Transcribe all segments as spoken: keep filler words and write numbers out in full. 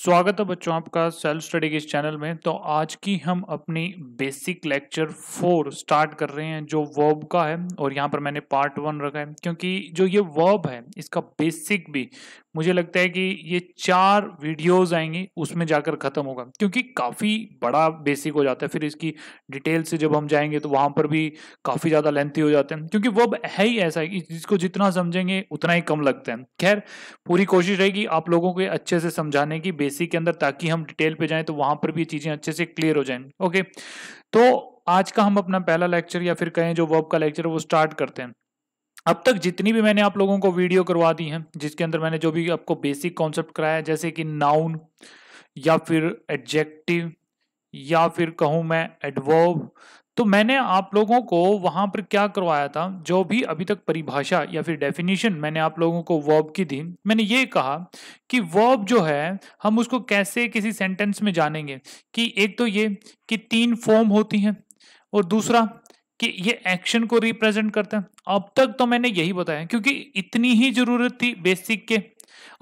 स्वागत है बच्चों आपका सेल्फ स्टडी के इस चैनल में। तो आज की हम अपनी बेसिक लेक्चर फोर स्टार्ट कर रहे हैं जो वर्ब का है, और यहाँ पर मैंने पार्ट वन रखा है क्योंकि जो ये वर्ब है इसका बेसिक भी मुझे लगता है कि ये चार वीडियोस आएंगी उसमें जाकर ख़त्म होगा क्योंकि काफ़ी बड़ा बेसिक हो जाता है। फिर इसकी डिटेल से जब हम जाएंगे तो वहाँ पर भी काफ़ी ज़्यादा लेंथी हो जाते हैं क्योंकि वर्ब है ही ऐसा है कि जिसको जितना समझेंगे उतना ही कम लगता है। खैर, पूरी कोशिश रहेगी आप लोगों को अच्छे से समझाने की बेसिक के अंदर, ताकि हम डिटेल पे जाएं तो वहाँ पर भी चीज़ें अच्छे से क्लियर हो जाएं। ओके, तो आज का हम अपना पहला लेक्चर या फिर कहें जो वर्ब का लेक्चर वो स्टार्ट करते हैं। अब तक जितनी भी मैंने आप लोगों को वीडियो करवा दी हैं जिसके अंदर मैंने जो भी आपको बेसिक कॉन्सेप्ट कराया है, जैसे कि नाउन या फिर एडजेक्टिव या फिर कहूँ मैं एडवर्ब, तो मैंने आप लोगों को वहाँ पर क्या करवाया था, जो भी अभी तक परिभाषा या फिर डेफिनेशन मैंने आप लोगों को वर्ब की दी, मैंने ये कहा कि वर्ब जो है हम उसको कैसे किसी सेंटेंस में जानेंगे कि एक तो ये कि तीन फॉर्म होती हैं और दूसरा कि ये एक्शन को रिप्रेजेंट करता है। अब तक तो मैंने यही बताया क्योंकि इतनी ही ज़रूरत थी बेसिक के।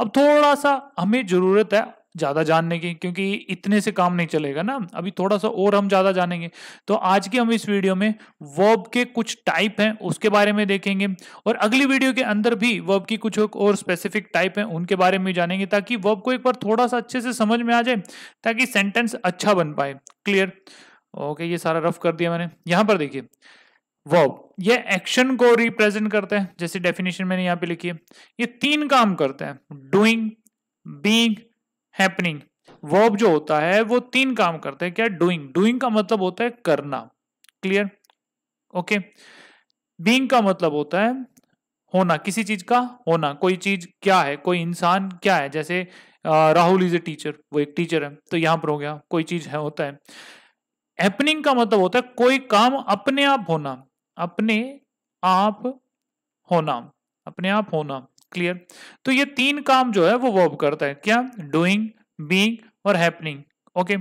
अब थोड़ा सा हमें ज़रूरत है ज़्यादा जानने की क्योंकि इतने से काम नहीं चलेगा ना, अभी थोड़ा सा और हम ज़्यादा जानेंगे। तो आज के हम इस वीडियो में वर्ब के कुछ टाइप हैं उसके बारे में देखेंगे, और अगली वीडियो के अंदर भी वर्ब की कुछ और स्पेसिफिक टाइप हैं उनके बारे में जानेंगे, ताकि वर्ब को एक बार थोड़ा सा अच्छे से समझ में आ जाए ताकि सेंटेंस अच्छा बन पाए। क्लियर? ओके, ये सारा रफ कर दिया मैंने। यहाँ पर देखिए, वर्ब ये एक्शन को रिप्रेजेंट करता है जैसे डेफिनेशन मैंने यहाँ पे लिखी है। ये तीन काम करता है, डूइंग, बीइंग, हैपनिंग। वर्ब जो होता है वो तीन काम करता है। क्या? डूइंग, डूइंग का मतलब होता है करना। क्लियर? ओके। बीइंग का मतलब होता है होना, किसी चीज का होना। कोई चीज क्या है, कोई इंसान क्या है, जैसे राहुल इज ए टीचर, वो एक टीचर है तो यहाँ पर हो गया कोई चीज है, होता है। हैपनिंग का मतलब होता है कोई काम अपने आप होना, अपने आप होना, अपने आप होना। क्लियर? तो ये तीन काम जो है वो वर्ब करता है। क्या? डूइंग, बीइंग और हैपनिंग। ओके,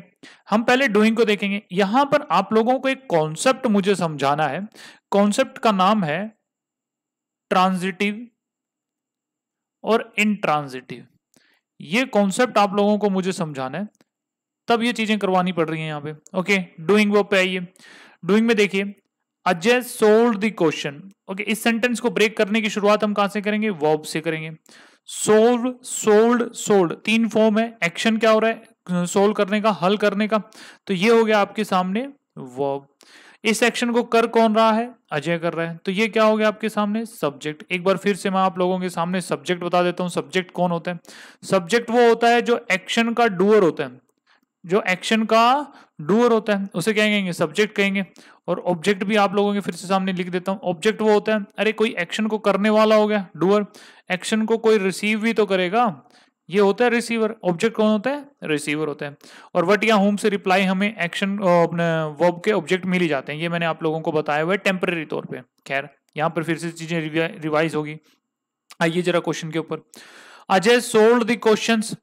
हम पहले डूइंग को देखेंगे। यहां पर आप लोगों को एक कॉन्सेप्ट मुझे समझाना है। कॉन्सेप्ट का नाम है ट्रांजिटिव और इनट्रांजिटिव। ये कॉन्सेप्ट आप लोगों को मुझे समझाना है, तब ये चीजें करवानी पड़ रही हैं यहाँ पे। ओके, डूइंग वर्ब पे आइए। डूइंग में देखिए, Ajay sold the question. Okay, इस सेंटेंस को ब्रेक करने की शुरुआत हम कहां से करेंगे? वर्ब से करेंगे। सोल्व, सोल्ड, सोल्ड, तीन फॉर्म है। एक्शन क्या हो रहा है? सोल्व करने का, हल करने का। तो ये हो गया आपके सामने वर्ब। इस एक्शन को कर कौन रहा है? अजय कर रहा है। तो ये क्या हो गया आपके सामने? सब्जेक्ट। एक बार फिर से मैं आप लोगों के सामने सब्जेक्ट बता देता हूँ। सब्जेक्ट कौन होता है? सब्जेक्ट वो होता है जो एक्शन का डूअर होता है, जो एक्शन का डूअर होता है उसे क्या कहेंगे? सब्जेक्ट कहेंगे। और ऑब्जेक्ट भी आप लोगों के फिर से सामने लिख देता हूं। ऑब्जेक्ट वो होता है, अरे कोई एक्शन को करने वाला हो गया डूअर, एक्शन को कोई रिसीव भी तो करेगा, ये होता है रिसीवर। ऑब्जेक्ट कौन होता है? रिसीवर होता है। और वट या होम से रिप्लाई हमें एक्शन अपने वर्ब के ऑब्जेक्ट मिल ही जाते हैं। ये मैंने आप लोगों को बताया हुआ है टेम्परेरी तौर पर। खैर, यहाँ पर फिर से चीजें रिवाइज होगी। आइए जरा क्वेश्चन के ऊपर। Ajay sold the questions.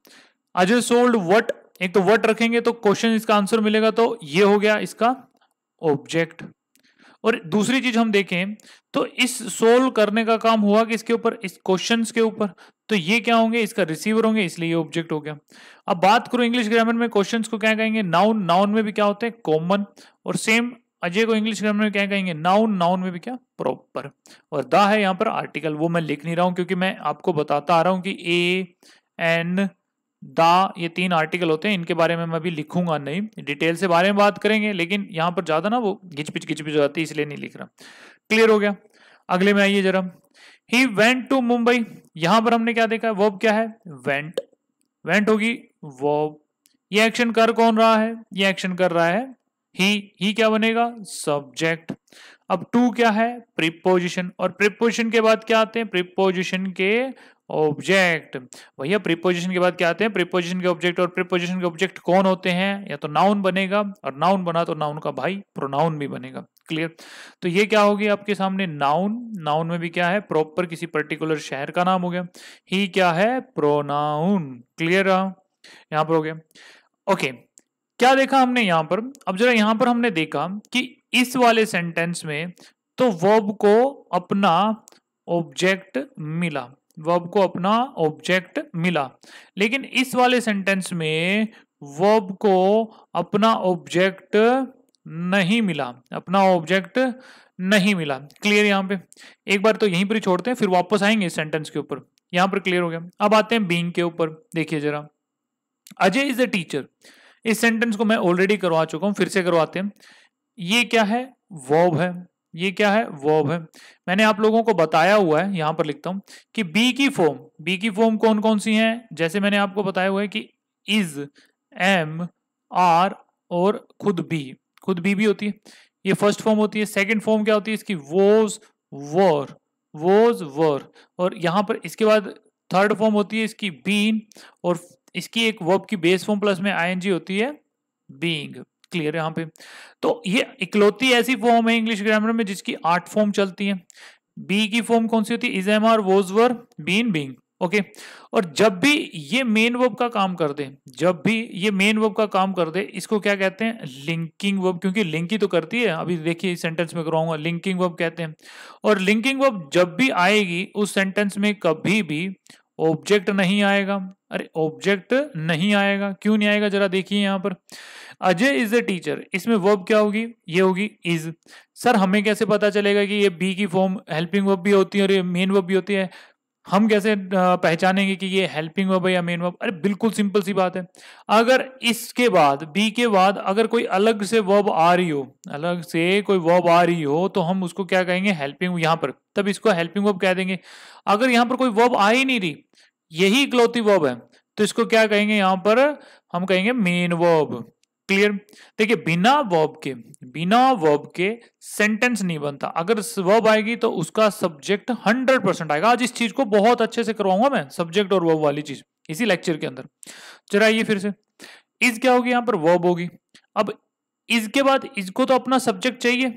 Ajay sold what, एक तो वर्ड रखेंगे तो क्वेश्चन इसका आंसर मिलेगा, तो ये हो गया इसका ऑब्जेक्ट। और दूसरी चीज हम देखें तो इस सोल्व करने का काम हुआ किसके ऊपर? इस क्वेश्चंस के ऊपर। तो ये क्या होंगे? इसका रिसीवर होंगे, इसलिए ये ऑब्जेक्ट हो गया। अब बात करूं इंग्लिश ग्रामर में क्वेश्चंस को क्या कहेंगे? नाउन। नाउन में भी क्या होते हैं? कॉमन। और सेम अजय को इंग्लिश ग्रामर में क्या कहेंगे? नाउन। नाउन में भी क्या? प्रॉपर। और द है यहाँ पर आर्टिकल, वो मैं लिख नहीं रहा हूं क्योंकि मैं आपको बताता आ रहा हूं कि ए, एन, दा, ये तीन आर्टिकल होते हैं, इनके बारे में मैं अभी लिखूंगा नहीं, डिटेल से बारे में बात करेंगे। लेकिन यहाँ पर ज्यादा ना वो घिचपिच घिचपिच हो जाती है, इसलिए नहीं लिख रहा। क्लियर हो गया। अगले में आइए जरा। He went to Mumbai. यहाँ पर हमने क्या देखा है? वर्ब क्या है? वेंट। वेंट होगी वर्ब। ये एक्शन कर कौन रहा है? ये एक्शन कर रहा है ही। ही क्या बनेगा? सब्जेक्ट। अब टू क्या है? प्रीपोजिशन। और प्रीपोजिशन के बाद क्या आते हैं? प्रीपोजिशन के ऑब्जेक्ट। भैया प्रीपोजिशन के बाद क्या आते हैं? प्रीपोजिशन के ऑब्जेक्ट। और प्रीपोजिशन के ऑब्जेक्ट कौन होते हैं? या तो नाउन बनेगा, और नाउन बना तो नाउन का भाई प्रोनाउन भी बनेगा। क्लियर? तो ये क्या होगी आपके सामने? नाउन। नाउन में भी क्या है? प्रॉपर किसी पर्टिकुलर शहर का नाम हो गया। ही क्या है? प्रोनाउन। क्लियर? यहाँ पर हो गया। ओके, क्या देखा हमने यहाँ पर? अब जरा यहाँ पर हमने देखा कि इस वाले सेंटेंस में तो वर्ब को अपना ऑब्जेक्ट मिला, वर्ब को अपना ऑब्जेक्ट मिला, लेकिन इस वाले सेंटेंस में वर्ब को अपना ऑब्जेक्ट नहीं मिला, अपना ऑब्जेक्ट नहीं मिला। क्लियर यहाँ पे? एक बार तो यहीं पर छोड़ते हैं, फिर वापस आएंगे इस सेंटेंस के ऊपर। यहाँ पर क्लियर हो गया। अब आते हैं बीइंग के ऊपर। देखिए जरा, अजय इज अ टीचर, इस सेंटेंस को मैं ऑलरेडी करवा चुका हूँ, फिर से करवाते हैं। ये क्या है? वर्ब है। ये क्या है? वर्ब है। मैंने आप लोगों को बताया हुआ है, यहाँ पर लिखता हूँ कि बी की फॉर्म, बी की फॉर्म कौन कौन सी हैं? जैसे मैंने आपको बताया हुआ है कि इज, एम, आर और खुद बी। खुद बी भी होती है, ये फर्स्ट फॉर्म होती है। सेकंड फॉर्म क्या होती है इसकी? Was, were, was, were. और यहाँ पर इसके बाद थर्ड फॉर्म होती है इसकी बीन, और इसकी एक वर्ब की बेस फॉर्म प्लस में आईएनजी होती है, बीइंग। क्लियर है यहाँ पे? तो ये इकलौती ऐसी फॉर्म है इंग्लिश ग्रामर में जिसकी आठ फॉर्म चलती है। बी की फॉर्म कौन सी होती है? Is, am, are, was, were, been, being. Okay okay. और जब भी ये मेन वर्ब का काम कर दे, जब भी ये मेन वर्ब का काम कर दे, इसको क्या कहते हैं? लिंकिंग वर्ब, क्योंकि लिंक ही तो करती है। अभी देखिए इस सेंटेंस में कराऊंगा, लिंकिंग वर्ब कहते हैं। और लिंकिंग वर्ब जब भी आएगी उस सेंटेंस में कभी भी ऑब्जेक्ट नहीं आएगा। अरे ऑब्जेक्ट नहीं आएगा, क्यों नहीं आएगा जरा देखिए यहाँ पर। अजय इज अ टीचर, इसमें वर्ब क्या होगी? ये होगी इज। सर हमें कैसे पता चलेगा कि ये बी की फॉर्म हेल्पिंग वर्ब भी होती है और ये मेन वर्ब भी होती है? हम कैसे पहचानेंगे कि ये हेल्पिंग वर्ब है या मेन वर्ब? अरे बिल्कुल सिंपल सी बात है, अगर इसके बाद, बी के बाद अगर कोई अलग से वर्ब आ रही हो, अलग से कोई वर्ब आ रही हो, तो हम उसको क्या कहेंगे? हेल्पिंग। यहाँ पर तब इसको हेल्पिंग वर्ब कह देंगे। अगर यहाँ पर कोई वर्ब आ ही नहीं रही, यही इकलौती वर्ब है, तो इसको क्या कहेंगे? यहाँ पर हम कहेंगे मेन वर्ब। क्लियर? देखिए बिना वर्ब के, बिना वर्ब के सेंटेंस नहीं बनता। अगर वर्ब आएगी तो उसका सब्जेक्ट हंड्रेड परसेंट आएगा। आज इस चीज को बहुत अच्छे से करवाऊंगा मैं, सब्जेक्ट और वर्ब वाली चीज, इसी लेक्चर के अंदर। चला ये फिर से, इज क्या होगी? यहाँ पर वर्ब होगी। अब इसके बाद इसको तो अपना सब्जेक्ट चाहिए,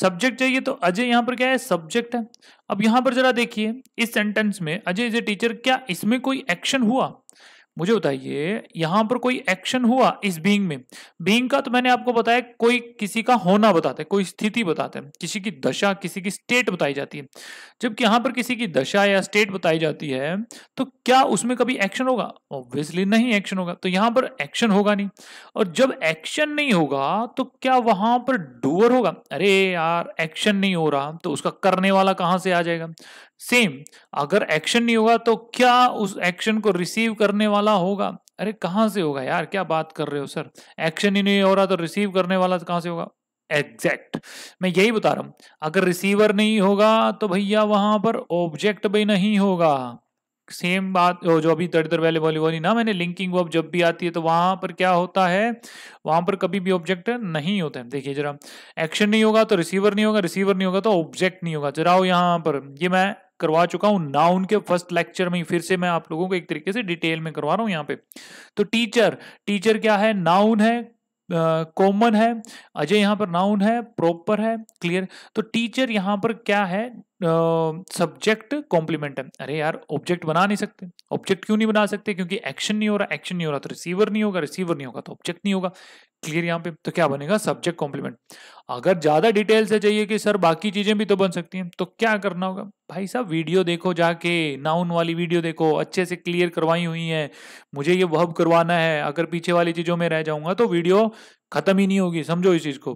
सब्जेक्ट चाहिए तो अजय यहाँ पर क्या है? सब्जेक्ट है। अब यहाँ पर जरा देखिए इस सेंटेंस में अजय इज ए टीचर, क्या इसमें कोई एक्शन हुआ? मुझे बताइए यहाँ पर कोई एक्शन हुआ इस बीइंग में? बीइंग का तो मैंने आपको बताया, कोई किसी का होना बताते हैं, कोई स्थिति बताते हैं, किसी की दशा, किसी की स्टेट बताई जाती है। जबकि यहाँ पर किसी की दशा या स्टेट बताई जाती है, तो क्या उसमें कभी एक्शन होगा? ऑब्वियसली नहीं एक्शन होगा, तो यहाँ पर एक्शन होगा नहीं। और जब एक्शन नहीं होगा तो क्या वहां पर डूअर होगा? अरे यार एक्शन नहीं हो रहा तो उसका करने वाला कहाँ से आ जाएगा? सेम, अगर एक्शन नहीं होगा तो क्या उस एक्शन को रिसीव करने वाला होगा? अरे कहाँ से होगा यार, क्या बात कर रहे हो सर, एक्शन ही नहीं हो रहा तो रिसीव करने वाला कहाँ से होगा? एग्जैक्ट, मैं यही बता रहा हूँ। अगर रिसीवर नहीं होगा तो भैया वहां पर ऑब्जेक्ट भी नहीं होगा। सेम बात जो अभी तड़तर पहले वाली वाली ना मैंने, लिंकिंग वर्ब जब भी आती है तो वहां पर क्या होता है? वहां पर कभी भी ऑब्जेक्ट नहीं होता है। देखिए जरा, एक्शन नहीं होगा तो रिसीवर नहीं होगा, रिसीवर नहीं होगा तो ऑब्जेक्ट नहीं होगा। जरा यहाँ पर ये मैं करवा चुका हूं नाउन के फर्स्ट लेक्चर में, फिर से मैं आप लोगों को एक तरीके से डिटेल में करवा रहा हूं यहाँ पे। तो टीचर, टीचर क्या है? नाउन है, कॉमन है, अजय यहाँ पर नाउन है, प्रॉपर है। क्लियर? तो टीचर यहाँ पर क्या है? सब्जेक्ट कॉम्प्लीमेंट है। अरे यार ऑब्जेक्ट बना नहीं सकते, ऑब्जेक्ट क्यों नहीं बना सकते? क्योंकि एक्शन नहीं हो रहा, एक्शन नहीं हो रहा तो रिसीवर नहीं होगा, रिसीवर नहीं होगा तो ऑब्जेक्ट नहीं होगा। क्लियर? यहाँ पे तो क्या बनेगा? Subject complement. अगर ज्यादा डिटेल से चाहिए कि सर बाकी चीजें भी तो बन सकती हैं, तो क्या करना होगा? भाई साहब वीडियो देखो जाके, नाउन वाली वीडियो देखो, अच्छे से क्लियर करवाई हुई है। मुझे ये वर्ब करवाना है, अगर पीछे वाली चीजों में रह जाऊंगा तो वीडियो खत्म ही नहीं होगी, समझो इस चीज को।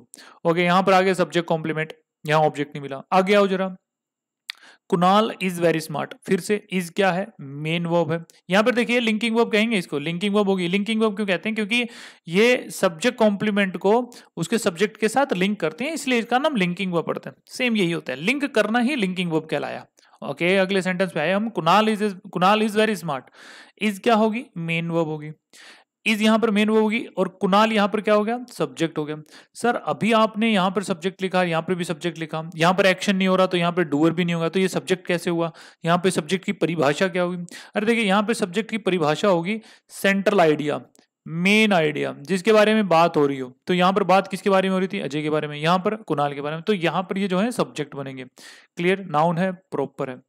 ओके, यहाँ पर आगे सब्जेक्ट कॉम्प्लीमेंट, यहाँ ऑब्जेक्ट नहीं मिला। आगे आओ जरा, कुणाल इज वेरी स्मार्ट। फिर से इज क्या है? मेन वर्ब है। यहाँ पर देखिए लिंकिंग वर्ब कहेंगे इसको, लिंकिंग वर्ब होगी। लिंकिंग वर्ब क्यों कहते हैं? क्योंकि ये सब्जेक्ट कॉम्प्लीमेंट को उसके सब्जेक्ट के साथ लिंक करते हैं, इसलिए इसका नाम लिंकिंग वर्ब पड़ता है। सेम यही होता है, लिंक करना ही लिंकिंग वर्ब कहलाया। ओके okay, अगले सेंटेंस पे आए हम, Kunal is Kunal is very smart. Is क्या होगी? मेन वर्ब होगी। इज यहाँ पर मेन वर्ब होगी और कुणाल यहाँ पर क्या हो गया? सब्जेक्ट हो गया। सर अभी आपने यहाँ पर सब्जेक्ट लिखा, यहाँ पर भी सब्जेक्ट लिखा, यहाँ पर एक्शन नहीं हो रहा तो यहाँ पर डूअर भी नहीं होगा, तो ये सब्जेक्ट कैसे हुआ? यहाँ पे सब्जेक्ट की परिभाषा क्या होगी? अरे देखिए यहाँ पे सब्जेक्ट की परिभाषा होगी सेंट्रल आइडिया, मेन आइडिया, जिसके बारे में बात हो रही हो। तो यहाँ पर बात किसके बारे में हो रही थी? अजय के बारे में, यहाँ पर कुणाल के बारे में। तो यहाँ पर ये जो है सब्जेक्ट बनेंगे। क्लियर? नाउन है, प्रॉपर है।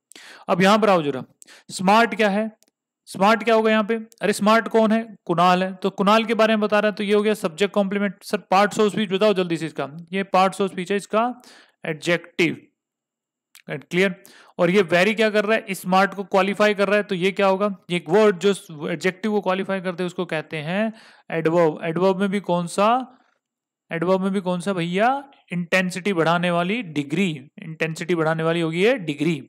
अब यहाँ पर आओ जरा, स्मार्ट क्या है? स्मार्ट क्या होगा यहाँ पे? अरे स्मार्ट कौन है? कुणाल है, तो कुणाल के बारे में बता रहा है, तो ये हो गया subject complement. Sir parts of speech बताओ जल्दी से इसका। ये पार्ट्स ऑफ स्पीच है, इसका एडजेक्टिव। क्लियर। और ये वेरी क्या कर रहा है, स्मार्ट को क्वालिफाई कर रहा है, तो ये क्या होगा, एक वर्ड जो एडजेक्टिव को क्वालिफाई करते हैं उसको कहते हैं एडवर्ब। एडवर्ब में भी कौन सा, एडवर्ब में भी कौन सा भैया, इंटेंसिटी बढ़ाने वाली डिग्री, इंटेंसिटी बढ़ाने वाली होगी ये डिग्री।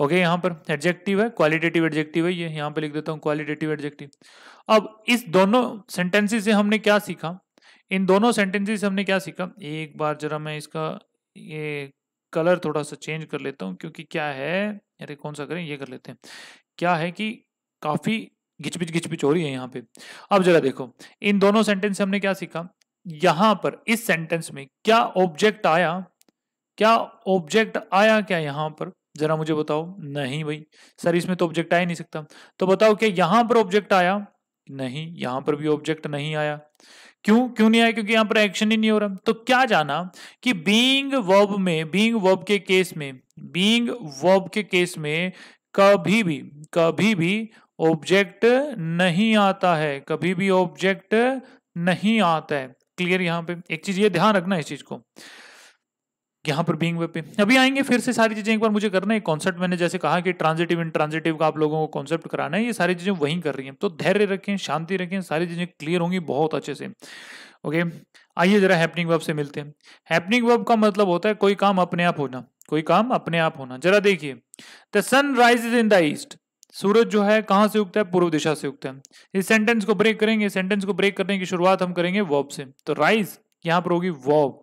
ओके, यहाँ पर एडजेक्टिव है, क्वालिटेटिव एडजेक्टिव है ये, यहाँ पे लिख देता हूँ क्वालिटेटिव एडजेक्टिव। अब इस दोनों सेंटेंसेस से हमने क्या सीखा, इन दोनों सेंटेंसेस से हमने क्या सीखा, एक बार जरा मैं इसका ये कलर थोड़ा सा चेंज कर लेता हूँ, क्योंकि क्या है, अरे कौन सा करें, ये कर लेते हैं। क्या है कि काफ़ी घिचपिच घिचपिच हो रही है यहाँ पे। अब जरा देखो इन दोनों सेंटेंस से हमने क्या सीखा, यहाँ पर इस सेंटेंस में क्या ऑब्जेक्ट आया, क्या ऑब्जेक्ट आया क्या यहाँ पर, जरा मुझे बताओ। नहीं भाई सर इसमें तो ऑब्जेक्ट आ ही नहीं सकता, तो बताओ कि यहाँ पर ऑब्जेक्ट आया, नहीं यहाँ पर भी ऑब्जेक्ट नहीं आया। क्यों क्यों नहीं आया, क्योंकि यहाँ पर एक्शन ही नहीं हो रहा। तो क्या जाना कि बीइंग वर्ब में, बीइंग वर्ब के केस में, बीइंग वर्ब के केस में कभी भी कभी भी ऑब्जेक्ट नहीं आता है, कभी भी ऑब्जेक्ट नहीं आता है। क्लियर, यहाँ पे एक चीज ये ध्यान रखना है इस चीज को, यहाँ पर बीइंग वर्ब पे अभी आएंगे फिर से सारी चीजें। एक बार मुझे करना है कॉन्सेप्ट, मैंने जैसे कहा कि ट्रांजिटिव इंट्रांजिटिव का आप लोगों को कॉन्सेप्ट कराना है, ये सारी चीजें वहीं कर रही हैं। तो धैर्य रखें, शांति रखें, सारी चीजें क्लियर होंगी बहुत अच्छे से। ओके, आइए जरा हैपनिंग वर्ब से मिलते हैं। हैपनिंग वर्ब का मतलब होता है कोई काम अपने आप होना, कोई काम अपने आप होना। जरा देखिए, the sun rises in the east, सूरज जो है कहाँ से उगता है, पूर्व दिशा से उगता है। इस सेंटेंस को ब्रेक करेंगे, इस सेंटेंस को ब्रेक करने की शुरुआत हम करेंगे वर्ब से। तो राइज यहाँ पर होगी वर्ब,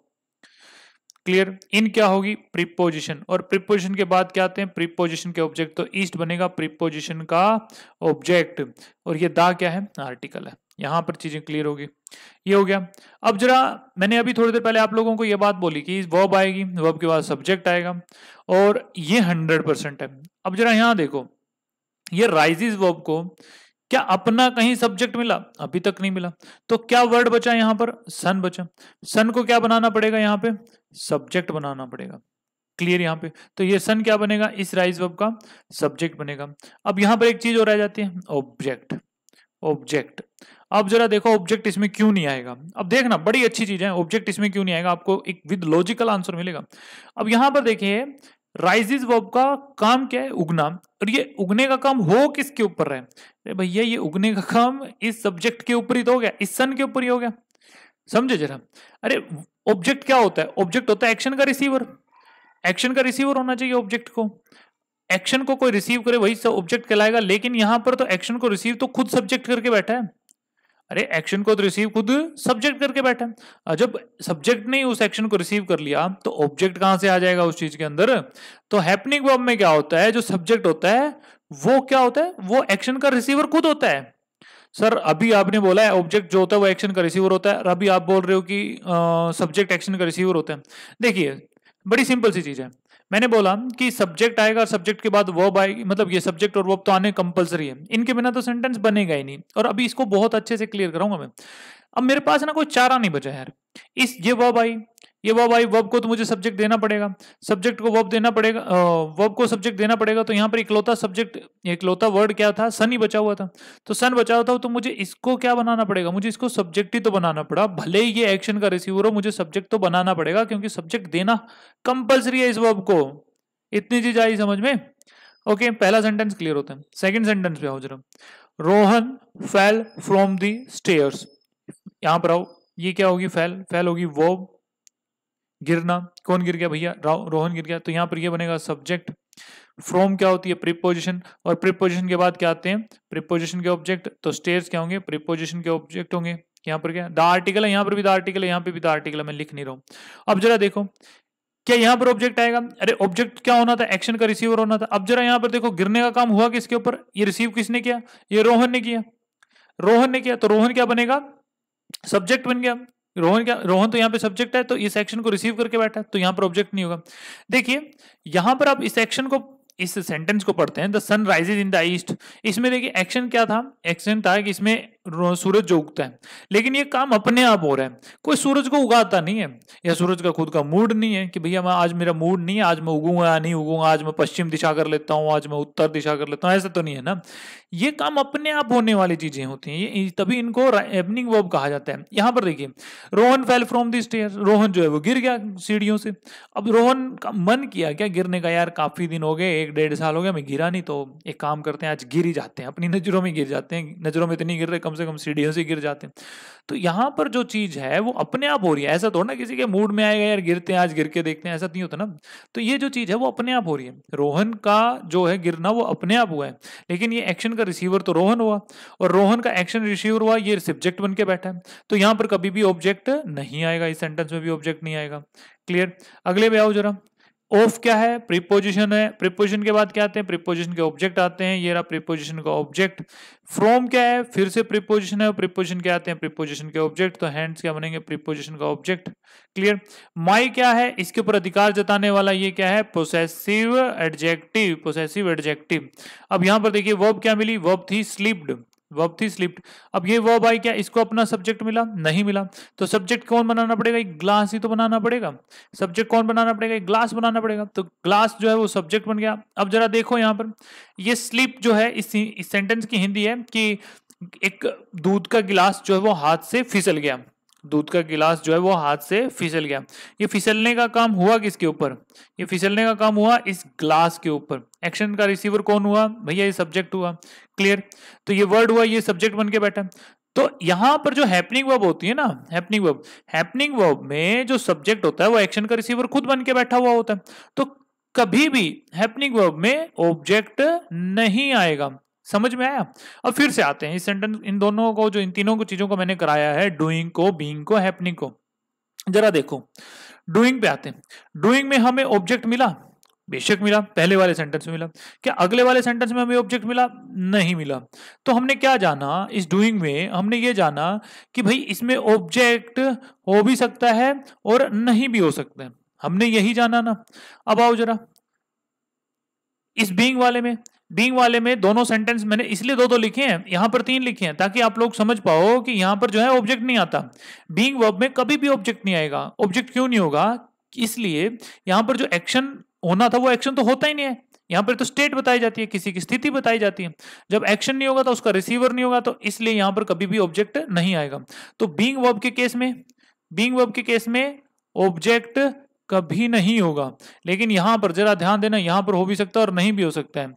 क्लियर। इन क्या होगी, प्रीपोजिशन, और प्रीपोजिशन के बाद क्या आते हैं, प्रीपोजिशन के ऑब्जेक्ट। तो ईस्ट बनेगा प्रीपोजिशन का ऑब्जेक्ट, और ये दा क्या है, आर्टिकल है। यहाँ पर चीजें क्लियर होगी, ये हो गया। अब जरा मैंने अभी थोड़ी देर पहले आप लोगों को ये बात बोली कि वर्ब आएगी, वर्ब के बाद सब्जेक्ट आएगा, और ये हंड्रेड परसेंट है। अब जरा यहाँ देखो, ये राइजेज वर्ब को क्या अपना कहीं सब्जेक्ट मिला, अभी तक नहीं मिला। तो क्या वर्ड बचा यहाँ पर, सन बचा। सन को क्या बनाना पड़ेगा, यहाँ पे सब्जेक्ट बनाना पड़ेगा, क्लियर। यहाँ पे तो ये सन क्या बनेगा, इस राइज वर्ब का सब्जेक्ट बनेगा। अब यहाँ पर एक चीज और रह जाती है, ऑब्जेक्ट, ऑब्जेक्ट। अब जरा देखो ऑब्जेक्ट इसमें क्यों नहीं आएगा। अब देखना बड़ी अच्छी चीज है, ऑब्जेक्ट इसमें क्यों नहीं आएगा, आपको एक विद लॉजिकल आंसर मिलेगा। अब यहाँ पर देखिए राइजेज वर्ब का काम क्या है, उगना, और ये उगने का काम हो किसके ऊपर है, अरे भैया ये उगने का काम इस सब्जेक्ट के ऊपर ही तो हो गया, इस सन के ऊपर ही हो गया। समझे जरा, अरे ऑब्जेक्ट क्या होता है, ऑब्जेक्ट होता है एक्शन का रिसीवर, एक्शन का रिसीवर होना चाहिए ऑब्जेक्ट को। एक्शन को कोई रिसीव करे वही सब ऑब्जेक्ट कहलाएगा, लेकिन यहाँ पर तो एक्शन को रिसीव तो खुद सब्जेक्ट करके बैठा है। अरे एक्शन को तो रिसीव खुद सब्जेक्ट करके बैठा है, जब सब्जेक्ट ने उस एक्शन को रिसीव कर लिया तो ऑब्जेक्ट कहाँ से आ जाएगा उस चीज के अंदर। तो हैपनिंग वर्ब में क्या होता है, जो सब्जेक्ट होता है वो क्या होता है, वो एक्शन का रिसीवर खुद होता है। सर अभी आपने बोला है ऑब्जेक्ट जो होता है वो एक्शन का रिसीवर होता है, और अभी आप बोल रहे हो कि सब्जेक्ट एक्शन का रिसीवर होता है। देखिए बड़ी सिंपल सी चीज है, मैंने बोला कि सब्जेक्ट आएगा, सब्जेक्ट के बाद वर्ब आएगी, मतलब ये सब्जेक्ट और वर्ब तो आने कंपलसरी है, इनके बिना तो सेंटेंस बनेगा ही नहीं। और अभी इसको बहुत अच्छे से क्लियर कराऊंगा मैं। अब मेरे पास ना कोई चारा नहीं बचा यार, इस ये वर्ब आई, ये वर्ब आई, वर्ब को तो मुझे सब्जेक्ट देना पड़ेगा, सब्जेक्ट को वर्ब देना पड़ेगा, वर्ब को सब्जेक्ट देना पड़ेगा। तो यहाँ पर इकलौता सब्जेक्ट, इकलौता वर्ड क्या था, सन ही बचा हुआ था। तो सन बचा हुआ था, तो मुझे इसको क्या बनाना पड़ेगा, मुझे इसको सब्जेक्ट ही तो बनाना पड़ा, भले ही ये एक्शन का रिसीवर हो, मुझे सब्जेक्ट तो बनाना पड़ेगा, क्योंकि सब्जेक्ट देना कंपल्सरी है इस वर्ब को। इतनी चीज आई समझ में। ओके, पहला सेंटेंस क्लियर होता है। सेकेंड सेंटेंस पे आओ जरा, Rohan fell from the stairs. यहाँ पर आओ, ये क्या होगी, फेल, फेल होगी वर्ब, गिरना। कौन गिर गया भैया, रोहन गिर गया। तो यहाँ पर ये बनेगा सब्जेक्ट। फ्रॉम क्या होती है, प्रीपोजिशन, और प्रीपोजिशन के बाद क्या आते हैं, प्रीपोजिशन के ऑब्जेक्ट। तो स्टेयर्स क्या होंगे, प्रीपोजिशन के ऑब्जेक्ट होंगे। यहाँ पर क्या द आर्टिकल है, यहाँ पर भी द आर्टिकल है, यहाँ पे भी द आर्टिकल है, मैं लिख नहीं रहा हूँ। अब जरा देखो क्या यहाँ पर ऑब्जेक्ट आएगा, अरे ऑब्जेक्ट क्या होना था, एक्शन का रिसीवर होना था। अब जरा यहाँ पर देखो, गिरने का काम हुआ किसके ऊपर, ये रिसीव किसने किया, ये रोहन ने किया, रोहन ने किया। तो रोहन क्या बनेगा, सब्जेक्ट बन गया। रोहन क्या, रोहन तो यहाँ पे सब्जेक्ट है, तो इस एक्शन को रिसीव करके बैठा है, तो यहाँ पर ऑब्जेक्ट नहीं होगा। देखिए यहाँ पर आप इस एक्शन को, इस सेंटेंस को पढ़ते हैं, the sun rises in the east, इसमें देखिए एक्शन क्या था, एक्शन था कि इसमें सूरज जो उगता है, लेकिन ये काम अपने आप हो रहा है, कोई सूरज को उगाता नहीं है या सूरज का खुद का मूड नहीं है कि भैया मैं आज मेरा मूड नहीं है, आज मैं उगूंगा या नहीं उगूंगा, आज मैं पश्चिम दिशा कर लेता हूँ, आज मैं उत्तर दिशा कर लेता हूँ, ऐसा तो नहीं है ना। ये काम अपने आप होने वाली चीजें होती हैं, ये तभी इनको हैपनिंग वर्ब कहा जाता है। यहाँ पर देखिए, Rohan fell from the stairs, Rohan जो है वो गिर गया सीढ़ियों से। अब रोहन का मन किया क्या गिरने का, यार काफी दिन हो गए, एक डेढ़ साल हो गया मैं गिरा नहीं, तो एक काम करते हैं आज गिर ही जाते हैं, अपनी नजरों में गिर जाते हैं, नजरों में तो नहीं गिर रहे, कम से कम सीढ़ियों से गिर जाते हैं। तो यहाँ पर जो चीज है वो अपने आप हो रही है, ऐसा थोड़ा ना किसी के मूड में आएगा यार गिरते हैं आज, गिर के देखते हैं, ऐसा नहीं होता ना। तो ये जो चीज है वो अपने आप हो रही है, रोहन का जो है गिरना वो अपने आप हुआ है, लेकिन ये एक्शन का रिसीवर तो रोहन हुआ और रोहन का एक्शन रिसीवर हुआ, ये सब्जेक्ट बन के बैठा है। तो यहाँ पर कभी भी ऑब्जेक्ट नहीं आएगा, इस सेंटेंस में भी ऑब्जेक्ट नहीं आएगा। क्लियर, अगले पे आओ जरा। ऑफ क्या है, प्रीपोजिशन है, प्रीपोजिशन के बाद क्या आते हैं, प्रीपोजिशन के ऑब्जेक्ट आते हैं, ये रहा प्रीपोजिशन का ऑब्जेक्ट। फ्रॉम क्या है, फिर से प्रीपोजिशन है, प्रीपोजिशन के आते हैं प्रीपोजिशन के ऑब्जेक्ट, तो हैंड्स क्या बनेंगे, प्रीपोजिशन का ऑब्जेक्ट। क्लियर, माई क्या है, इसके ऊपर अधिकार जताने वाला, ये क्या है, पोसेसिव एडजेक्टिव, पोसेसिव एडजेक्टिव। अब यहाँ पर देखिए वर्ब क्या मिली, वर्ब थी स्लीप्ड, वर्ब थी स्लीप्ड। अब ये वर्ब आई क्या, इसको अपना सब्जेक्ट मिला, नहीं मिला, तो सब्जेक्ट कौन बनाना पड़ेगा, एक ग्लास ही तो बनाना पड़ेगा, सब्जेक्ट कौन बनाना पड़ेगा, एक ग्लास बनाना पड़ेगा, तो ग्लास जो है वो सब्जेक्ट बन गया। अब जरा देखो यहाँ पर, ये स्लीप जो है इस, इस सेंटेंस की हिंदी है कि एक दूध का गिलास जो है वो हाथ से फिसल गया, दूध का गिलास जो है वो हाथ से फिसल गया। ये फिसलने का काम हुआ किसके ऊपर, ये फिसलने का काम हुआ इस ग्लास के ऊपर। एक्शन का रिसीवर कौन हुआ भैया, ये सब्जेक्ट हुआ। क्लियर, तो ये वर्ड हुआ, ये सब्जेक्ट बन के बैठा। तो यहाँ पर जो हैपनिंग वर्ब होती है ना, हैपनिंग वर्ब, हैपनिंग वर्ब में जो सब्जेक्ट होता है वो एक्शन का रिसीवर खुद बन के बैठा हुआ होता है, तो कभी भी हैपनिंग वर्ब में ऑब्जेक्ट नहीं आएगा। समझ में आया। अब फिर से आते हैं इस सेंटेंस, इन दोनों को, जो इन तीनों को चीजों को मैंने कराया है, डूइंग को, बीइंग को, हैपनिंग को, जरा देखो डूइंग पे आते हैं। डूइंग में हमें ऑब्जेक्ट मिला, बेशक मिला, पहले वाले सेंटेंस में मिला। क्या अगले वाले सेंटेंस में हमें ऑब्जेक्ट मिला, नहीं मिला। तो हमने क्या जाना इस डूइंग में, हमने ये जाना कि भाई इसमें ऑब्जेक्ट हो भी सकता है और नहीं भी हो सकता है, हमने यही जाना ना। अब आओ जरा इस बीइंग वाले में, बीइंग वाले में दोनों सेंटेंस मैंने इसलिए दो दो लिखे हैं, यहाँ पर तीन लिखे हैं ताकि आप लोग समझ पाओ कि यहाँ पर जो है ऑब्जेक्ट नहीं आता। बीइंग वर्ब में कभी भी ऑब्जेक्ट नहीं आएगा। ऑब्जेक्ट क्यों नहीं होगा, इसलिए यहाँ पर जो एक्शन होना था वो एक्शन तो होता ही नहीं है, यहाँ पर तो स्टेट बताई जाती है, किसी की स्थिति बताई जाती है। जब एक्शन नहीं होगा तो उसका रिसीवर नहीं होगा, तो इसलिए यहाँ पर कभी भी ऑब्जेक्ट नहीं आएगा। तो बीइंग वर्ब के केस में, बीइंग वर्ब के केस में ऑब्जेक्ट कभी नहीं होगा, लेकिन यहाँ पर जरा ध्यान देना, यहाँ पर हो भी सकता है और नहीं भी हो सकता है,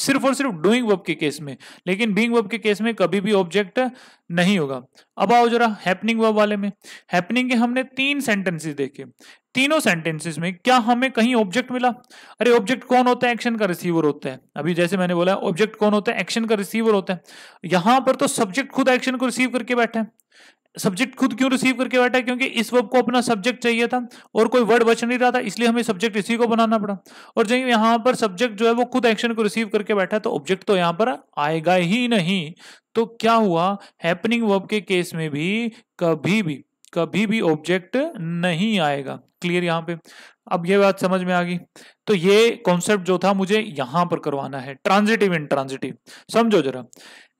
सिर्फ और सिर्फ डूइंग वर्ब के केस में। लेकिन बीइंग वर्ब के केस में कभी भी ऑब्जेक्ट नहीं होगा। अब आओ जरा हैपनिंग वर्ब वाले में। हैपनिंग के हमने तीन सेंटेंसेस देखे, तीनों सेंटेंसेस में क्या हमें कहीं ऑब्जेक्ट मिला? अरे ऑब्जेक्ट कौन होता है, एक्शन का रिसीवर होता है। अभी जैसे मैंने बोला ऑब्जेक्ट कौन होता है, एक्शन का रिसीवर होता है। यहाँ पर तो सब्जेक्ट खुद एक्शन को रिसीव करके बैठा है। सब्जेक्ट खुद क्यों रिसीव करके बैठा है, क्योंकि इस वर्ब को अपना सब्जेक्ट चाहिए था और कोई वर्ड बच नहीं रहा था, इसलिए हमें सब्जेक्ट इसी को बनाना पड़ा। और जब यहाँ पर सब्जेक्ट जो है वो खुद एक्शन को रिसीव करके बैठा है, तो ऑब्जेक्ट तो यहाँ पर आएगा ही नहीं। तो क्या हुआ, हैपनिंग वर्ब के केस में भी कभी भी कभी भी ऑब्जेक्ट नहीं आएगा। क्लियर यहाँ पे, अब ये बात समझ में आ गई। तो ये कॉन्सेप्ट जो था मुझे यहाँ पर करवाना है, ट्रांजिटिव इंट्रांजिटिव। समझो जरा,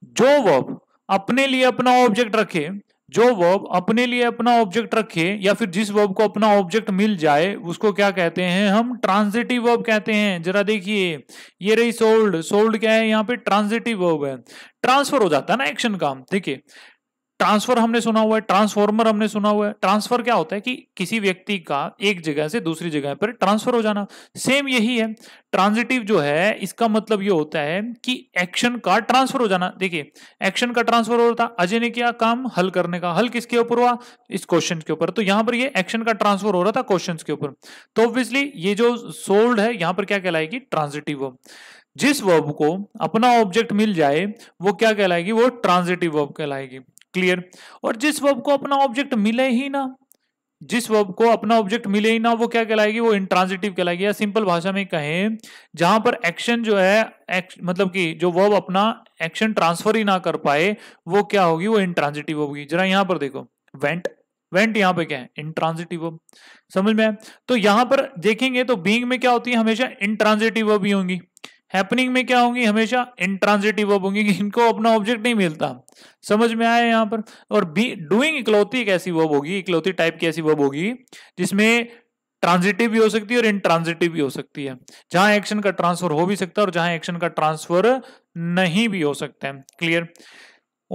जो वर्ब अपने लिए अपना ऑब्जेक्ट रखे, जो वर्ब अपने लिए अपना ऑब्जेक्ट रखे या फिर जिस वर्ब को अपना ऑब्जेक्ट मिल जाए, उसको क्या कहते हैं हम, ट्रांजिटिव वर्ब कहते हैं। जरा देखिए, ये रही सोल्ड। सोल्ड क्या है यहाँ पे, ट्रांजिटिव वर्ब है। ट्रांसफर हो जाता है ना एक्शन का। देखिए ट्रांसफर हमने सुना हुआ है, ट्रांसफॉर्मर हमने सुना हुआ है। ट्रांसफर क्या होता है कि किसी व्यक्ति का एक जगह से दूसरी जगह पर ट्रांसफर हो जाना, सेम यही है। ट्रांजिटिव जो है इसका मतलब ये होता है कि एक्शन का ट्रांसफर हो जाना। देखिए एक्शन का ट्रांसफर होता, अजय ने किया काम हल करने का, हल किसके ऊपर हुआ, इस क्वेश्चन के ऊपर। तो यहाँ पर ये एक्शन का ट्रांसफर हो रहा था क्वेश्चन के ऊपर, तो ऑब्वियसली ये जो सोल्ड है यहाँ पर क्या कहलाएगी, ट्रांजिटिव वर्ब। जिस वर्ब को अपना ऑब्जेक्ट मिल जाए वो क्या कहलाएगी, वो ट्रांजिटिव वर्ब कहलाएगी। क्लियर, और जिस वर्ब को अपना ऑब्जेक्ट मिले ही ना, जिस वर्ब को अपना ऑब्जेक्ट मिले ही ना, वो क्या कहलाएगी, वो इंट्रांजिटिव कहलाएगी। या सिंपल भाषा में कहें, जहां पर एक्शन जो है एक, मतलब कि जो वर्ब अपना एक्शन ट्रांसफर ही ना कर पाए, वो क्या होगी, वो इंट्रांजिटिव होगी। जरा यहां पर देखो, वेंट वेंट यहाँ पे क्या है, इंट्रांजिटिव वर्ब। समझ में आया। तो यहां पर देखेंगे तो बीइंग में क्या होती है, हमेशा इंट्रांजिटिव वर्ब ही होंगी। हैपनिंग में क्या होंगी, हमेशा इंट्रांजिटिव वर्ब होंगी, इनको अपना ऑब्जेक्ट नहीं मिलता। समझ में आया यहाँ पर। और बी डूइंग इकलौती एक ऐसी वर्ब होगी, इकलौती टाइप की ऐसी वर्ब होगी जिसमें ट्रांजिटिव भी हो सकती है और इंट्रांजिटिव भी हो सकती है, जहां एक्शन का ट्रांसफर हो भी सकता है और जहां एक्शन का ट्रांसफर नहीं भी हो सकता है। क्लियर।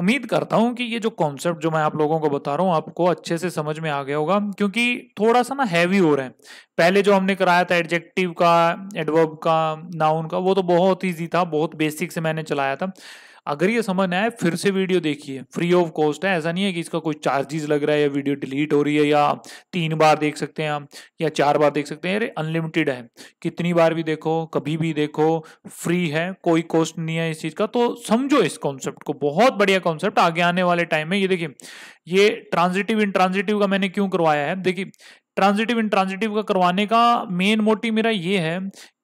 उम्मीद करता हूं कि ये जो कॉन्सेप्ट जो मैं आप लोगों को बता रहा हूं आपको अच्छे से समझ में आ गया होगा, क्योंकि थोड़ा सा ना हैवी हो रहा है। पहले जो हमने कराया था एडजेक्टिव का, एडवर्ब का, नाउन का, वो तो बहुत ईजी था, बहुत बेसिक से मैंने चलाया था। अगर ये समझ ना आए फिर से वीडियो देखिए, फ्री ऑफ कॉस्ट है, ऐसा नहीं है कि इसका कोई चार्जेस लग रहा है या वीडियो डिलीट हो रही है या तीन बार देख सकते हैं आप या चार बार देख सकते हैं। अरे अनलिमिटेड है, कितनी बार भी देखो, कभी भी देखो, फ्री है, कोई कॉस्ट नहीं है इस चीज़ का। तो समझो इस कॉन्सेप्ट को, बहुत बढ़िया कॉन्सेप्ट आगे आने वाले टाइम में। ये देखिए ये ट्रांजिटिव इंट्रांजिटिव का मैंने क्यों करवाया है, देखिए ट्रांजिटिव इंट्रांजिटिव का करवाने का मेन मोटिव मेरा ये है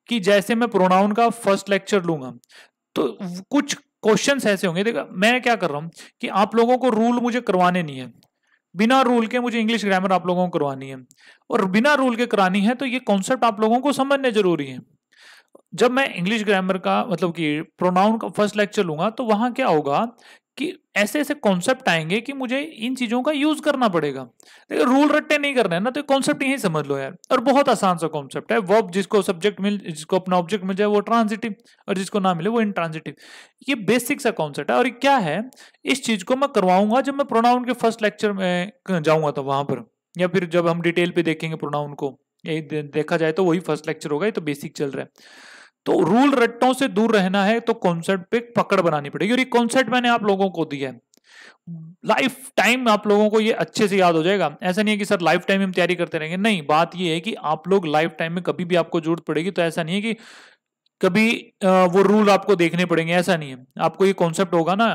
कि जैसे मैं प्रोनाउन का फर्स्ट लेक्चर लूंगा तो कुछ क्वेश्चंस ऐसे होंगे। देखा मैं क्या कर रहा हूं कि आप लोगों को रूल मुझे करवाने नहीं है, बिना रूल के मुझे इंग्लिश ग्रामर आप लोगों को करवानी है, और बिना रूल के करानी है तो ये कॉन्सेप्ट आप लोगों को समझने जरूरी है। जब मैं इंग्लिश ग्रामर का मतलब कि प्रोनाउन का फर्स्ट लेक्चर लूंगा तो वहां क्या होगा कि ऐसे ऐसे कॉन्सेप्ट आएंगे कि मुझे इन चीजों का यूज करना पड़ेगा। देखिए रूल रट्टे नहीं करना है ना, तो कॉन्सेप्ट यही समझ लो यार, और बहुत आसान सा कॉन्सेप्ट है। वर्ब जिसको सब्जेक्ट मिल जिसको अपना ऑब्जेक्ट मिल जाए वो ट्रांजिटिव और जिसको ना मिले वो इंट्रांजिटिव। ये बेसिक सा कॉन्सेप्ट है और क्या है, इस चीज को मैं करवाऊंगा जब मैं प्रोनाउन के फर्स्ट लेक्चर में जाऊंगा तो वहां पर, या फिर जब हम डिटेल पे देखेंगे प्रोनाउन को, ये देखा जाए तो वही फर्स्ट लेक्चर होगा, ये तो बेसिक चल रहा है। तो रूल रट्टों से दूर रहना है तो कॉन्सेप्ट पे पकड़ बनानी पड़ेगी, और ये कॉन्सेप्ट मैंने आप लोगों को दिया है। लाइफ टाइम आप लोगों को ये अच्छे से याद हो जाएगा। ऐसा नहीं है कि सर लाइफ टाइम हम तैयारी करते रहेंगे, नहीं, बात ये है कि आप लोग लाइफ टाइम में कभी भी आपको जरूरत पड़ेगी तो ऐसा नहीं है कि कभी वो रूल आपको देखने पड़ेंगे, ऐसा नहीं है। आपको ये कॉन्सेप्ट होगा ना,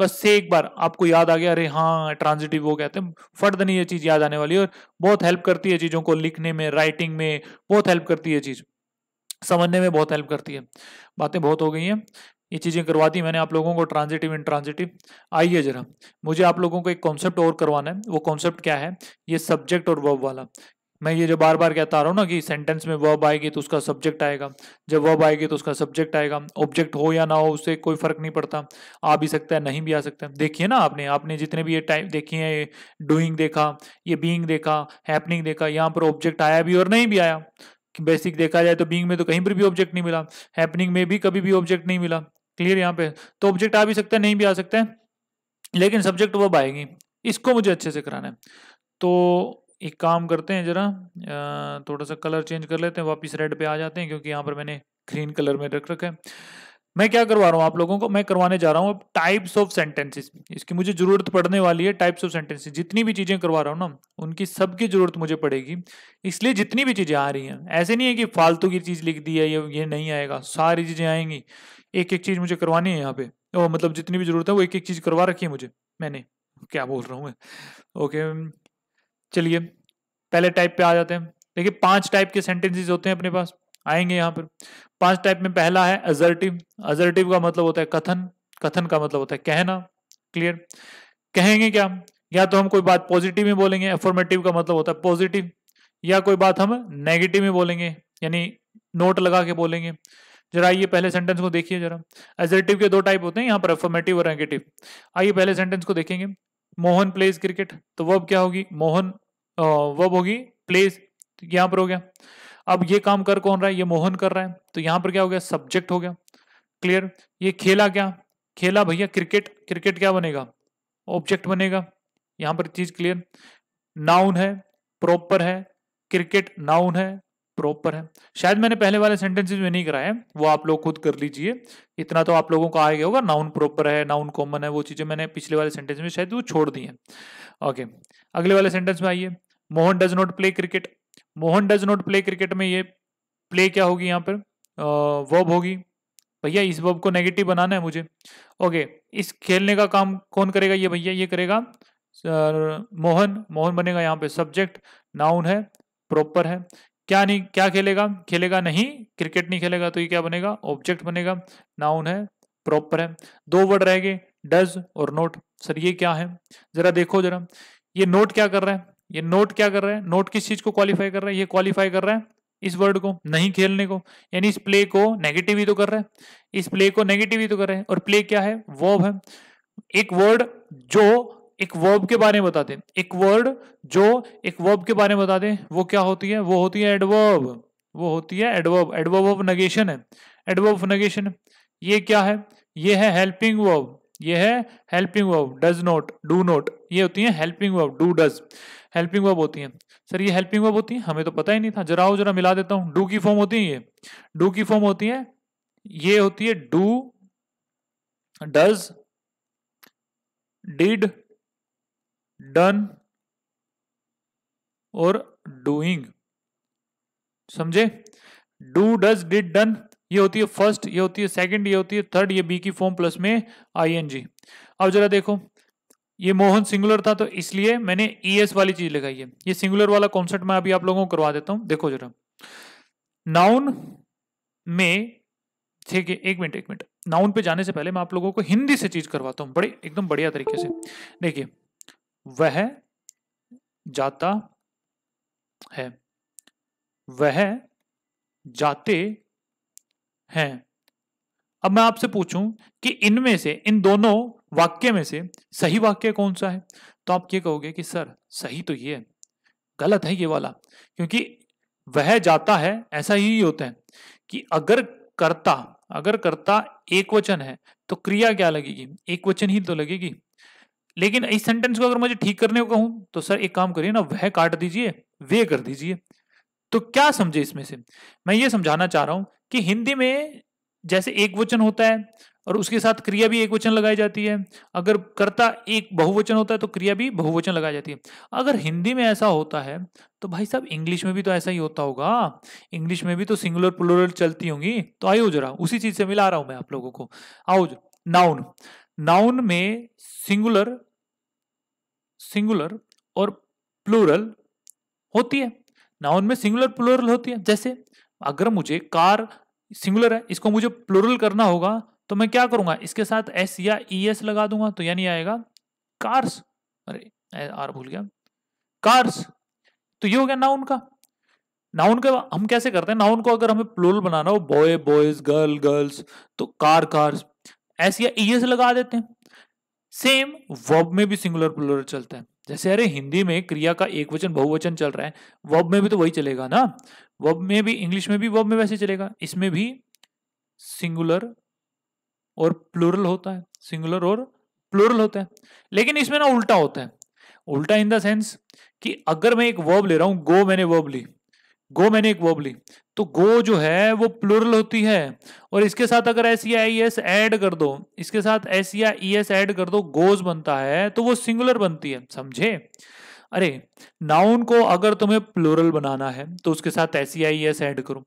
बस से एक बार आपको याद आ गया, अरे हाँ ट्रांजिटिव वो कहते हैं, फटदनी ये चीज याद आने वाली है और बहुत हेल्प करती है चीजों को लिखने में, राइटिंग में बहुत हेल्प करती है, चीज समझने में बहुत हेल्प करती है। बातें बहुत हो गई हैं, ये चीज़ें करवा दी मैंने आप लोगों को, ट्रांजिटिव इंट्रांजिटिव। आइए जरा, मुझे आप लोगों को एक कॉन्सेप्ट और करवाना है। वो कॉन्सेप्ट क्या है, ये सब्जेक्ट और वर्ब वाला। मैं ये जो बार बार कहता आ रहा हूँ ना कि सेंटेंस में वर्ब आएगी तो उसका सब्जेक्ट आएगा, जब वर्ब आएगी तो उसका सब्जेक्ट आएगा, ऑब्जेक्ट हो या ना हो उससे कोई फर्क नहीं पड़ता, आ भी सकता है नहीं भी आ सकता है। देखिए ना आपने आपने जितने भी ये टाइप देखी हैं, डूइंग देखा, ये बीइंग देखा, हैपनिंग देखा, यहाँ पर ऑब्जेक्ट आया भी और नहीं भी आया। बेसिक देखा जाए तो बीइंग में तो कहीं पर भी ऑब्जेक्ट नहीं मिला, हैपनिंग में भी कभी भी ऑब्जेक्ट नहीं मिला। क्लियर। यहाँ पे तो ऑब्जेक्ट आ भी सकता है नहीं भी आ सकता है, लेकिन सब्जेक्ट वर्ब आएगी। इसको मुझे अच्छे से कराना है, तो एक काम करते हैं जरा, थोड़ा सा कलर चेंज कर लेते हैं, वापिस रेड पे आ जाते हैं, क्योंकि यहाँ पर मैंने ग्रीन कलर में रख रखा है। मैं क्या करवा रहा हूँ आप लोगों को, मैं करवाने जा रहा हूँ अब टाइप्स ऑफ सेंटेंसेस। इसकी मुझे ज़रूरत पड़ने वाली है, टाइप्स ऑफ सेंटेंसेस जितनी भी चीज़ें करवा रहा हूँ ना उनकी सबकी ज़रूरत मुझे पड़ेगी, इसलिए जितनी भी चीज़ें आ रही हैं ऐसे नहीं है कि फालतू की चीज़ लिख दी है ये ये नहीं आएगा, सारी चीज़ें आएंगी। एक एक चीज़ मुझे करवानी है यहाँ पे, तो मतलब जितनी भी ज़रूरत है वो एक एक चीज़ करवा रखी है मुझे, मैंने क्या बोल रहा हूँ मैं। ओके चलिए पहले टाइप पे आ जाते हैं। देखिए पाँच टाइप के सेंटेंसेज होते हैं अपने पास, आएंगे यहाँ पर पांच टाइप में। पहला है असर्टिव। असर्टिव का मतलब होता है कथन, कथन का मतलब होता है कहना। क्लियर। कहेंगे क्या, या तो हम कोई बात पॉजिटिव में बोलेंगे, अफॉर्मेटिव का मतलब होता है पॉजिटिव, या कोई बात हम नेगेटिव में बोलेंगे यानी नोट लगा के बोलेंगे। जरा आइए पहले सेंटेंस को देखिए जरा। असर्टिव के दो टाइप होते हैं यहाँ पर, अफॉर्मेटिव और नेगेटिव। आइए पहले सेंटेंस को देखेंगे। मोहन प्लेज क्रिकेट, तो वर्ब क्या होगी, मोहन वर्ब होगी, प्लेज यहाँ पर हो गया। अब ये काम कर कौन रहा है, ये मोहन कर रहा है, तो यहाँ पर क्या हो गया, सब्जेक्ट हो गया। क्लियर। ये खेला क्या, खेला भैया क्रिकेट, क्रिकेट क्या बनेगा, ऑब्जेक्ट बनेगा। यहाँ पर चीज क्लियर। नाउन है, प्रॉपर है, क्रिकेट नाउन है, प्रॉपर है। शायद मैंने पहले वाले सेंटेंसेज में नहीं कराया, वो आप लोग खुद कर लीजिए, इतना तो आप लोगों को आ गया होगा। नाउन प्रॉपर है, नाउन कॉमन है, वो चीजें मैंने पिछले वाले सेंटेंस में शायद वो छोड़ दी है। ओके अगले वाले सेंटेंस में आइए। Mohan does not play cricket. Mohan does not play cricket में ये प्ले क्या होगी, यहाँ पर वर्ब होगी। भैया इस वर्ब को नेगेटिव बनाना है मुझे। ओके इस खेलने का काम कौन करेगा, ये भैया ये करेगा मोहन, मोहन बनेगा यहाँ पे सब्जेक्ट, नाउन है, प्रॉपर है। क्या नहीं, क्या खेलेगा, खेलेगा नहीं, क्रिकेट नहीं खेलेगा, तो ये क्या बनेगा, ऑब्जेक्ट बनेगा, नाउन है, प्रॉपर है। दो वर्ड रह गए, डज और नोट। सर ये क्या है, जरा देखो जरा, ये नोट क्या कर रहा है, ये नोट क्या कर रहा है, नोट किस चीज को क्वालिफाई कर रहा है, ये क्वालिफाई कर रहा है इस वर्ड को, नहीं खेलने को, यानी इस प्ले को नेगेटिव ही तो कर रहा है, इस प्ले को नेगेटिव ही तो कर रहा है। और प्ले क्या है? वर्ब है। एक वर्ड जो एक वर्ब के बारे में बताते हैं, एक वर्ड जो एक वर्ब के बारे में बताते हैं, वो क्या होती है? वो होती है एडवर्ब, वो होती है एडवर्ब। एडवर्ब ऑफ नेगेशन है, एडवर्ब ऑफ नेगेशन। ये क्या है? ये है हेल्पिंग वर्ब, ये है helping verb. Does not, do not, ये होती है helping verb. Do, does helping verb होती है। सर ये हेल्पिंग वर्ब होती है, हमें तो पता ही नहीं था, जरा हो जरा मिला देता हूँ। डू की फॉर्म होती है ये, डू की फॉर्म होती है, ये होती है डू, डज, डिड, डन और डूइंग। समझे? डू, डज, डिड, डन, ये होती है फर्स्ट, ये होती है सेकंड, ये होती है थर्ड, ये बी की फॉर्म प्लस में आईएनजी। अब जरा देखो, ये मोहन सिंगुलर था तो इसलिए मैंने ईएस वाली चीज लगाई है। ये सिंगुलर वाला कॉन्सेप्ट मैं अभी आप लोगों को करवा देता हूं। देखो जरा, नाउन में, ठीक है, एक मिनट एक मिनट, नाउन पे जाने से पहले मैं आप लोगों को हिंदी से चीज करवाता हूँ, बड़े एकदम बढ़िया तरीके से। देखिए, वह जाता है, वह जाते हैं। अब मैं आपसे पूछूं कि इनमें से, इन दोनों वाक्य में से सही वाक्य कौन सा है? तो आप ये कहोगे कि सर सही तो ये है, गलत है ये वाला, क्योंकि वह जाता है ऐसा ही होता है कि अगर कर्ता, अगर कर्ता एक वचन है तो क्रिया क्या लगेगी? एक वचन ही तो लगेगी। लेकिन इस सेंटेंस को अगर मुझे ठीक करने को कहूं तो सर एक काम करिए ना, वह काट दीजिए, वे कर दीजिए। तो क्या समझे इसमें से? मैं ये समझाना चाह रहा हूं कि हिंदी में जैसे एक वचन होता है और उसके साथ क्रिया भी एक वचन लगाई जाती है, अगर कर्ता एक बहुवचन होता है तो क्रिया भी बहुवचन लगाई जाती है। अगर हिंदी में ऐसा होता है तो भाई साहब इंग्लिश में भी तो ऐसा ही होता होगा, इंग्लिश में भी तो सिंगुलर प्लूरल चलती होंगी। तो आओ जरा, उसी चीज से मिला रहा हूं मैं आप लोगों को। आओ, नाउन, नाउन में सिंगुलर, सिंगुलर और प्लूरल होती है। नाउन में सिंगुलर प्लूरल होती है। जैसे अगर मुझे कार सिंगुलर है, इसको मुझे प्लूरल करना होगा तो मैं क्या करूंगा? इसके साथ एस या ई एस लगा दूंगा, तो यानी आएगा कार्स। अरे आर भूल गया, कार्स। तो ये हो गया नाउन का। नाउन का हम कैसे करते हैं? नाउन को अगर हमें प्लूरल बनाना हो, बॉय बॉयज, गर्ल गर्ल्स, तो कार कार्स, एस या ई एस लगा देते हैं। सेम वर्ब में भी सिंगुलर प्लूरल चलता है। जैसे अरे हिंदी में क्रिया का एक वचन बहुवचन चल रहा है, वर्ब में भी तो वही चलेगा ना, वर्ब में भी, इंग्लिश में भी वर्ब में वैसे चलेगा। इसमें भी सिंगुलर और प्लूरल होता है, सिंगुलर और प्लूरल होता है। लेकिन इसमें ना उल्टा होता है, उल्टा इन द सेंस कि अगर मैं एक वर्ब ले रहा हूं, गो मैंने वर्ब ली, गो मैंने एक वर्ब ली, तो गो जो है वो प्लूरल होती है, और इसके साथ अगर एस या ई एस ऐड कर दो, इसके साथ एस या ई एस ऐड कर दो, गोज बनता है, तो वो सिंगुलर बनती है। समझे? अरे नाउन को अगर तुम्हें प्लूरल बनाना है तो उसके साथ एस या ई एस ऐड करो,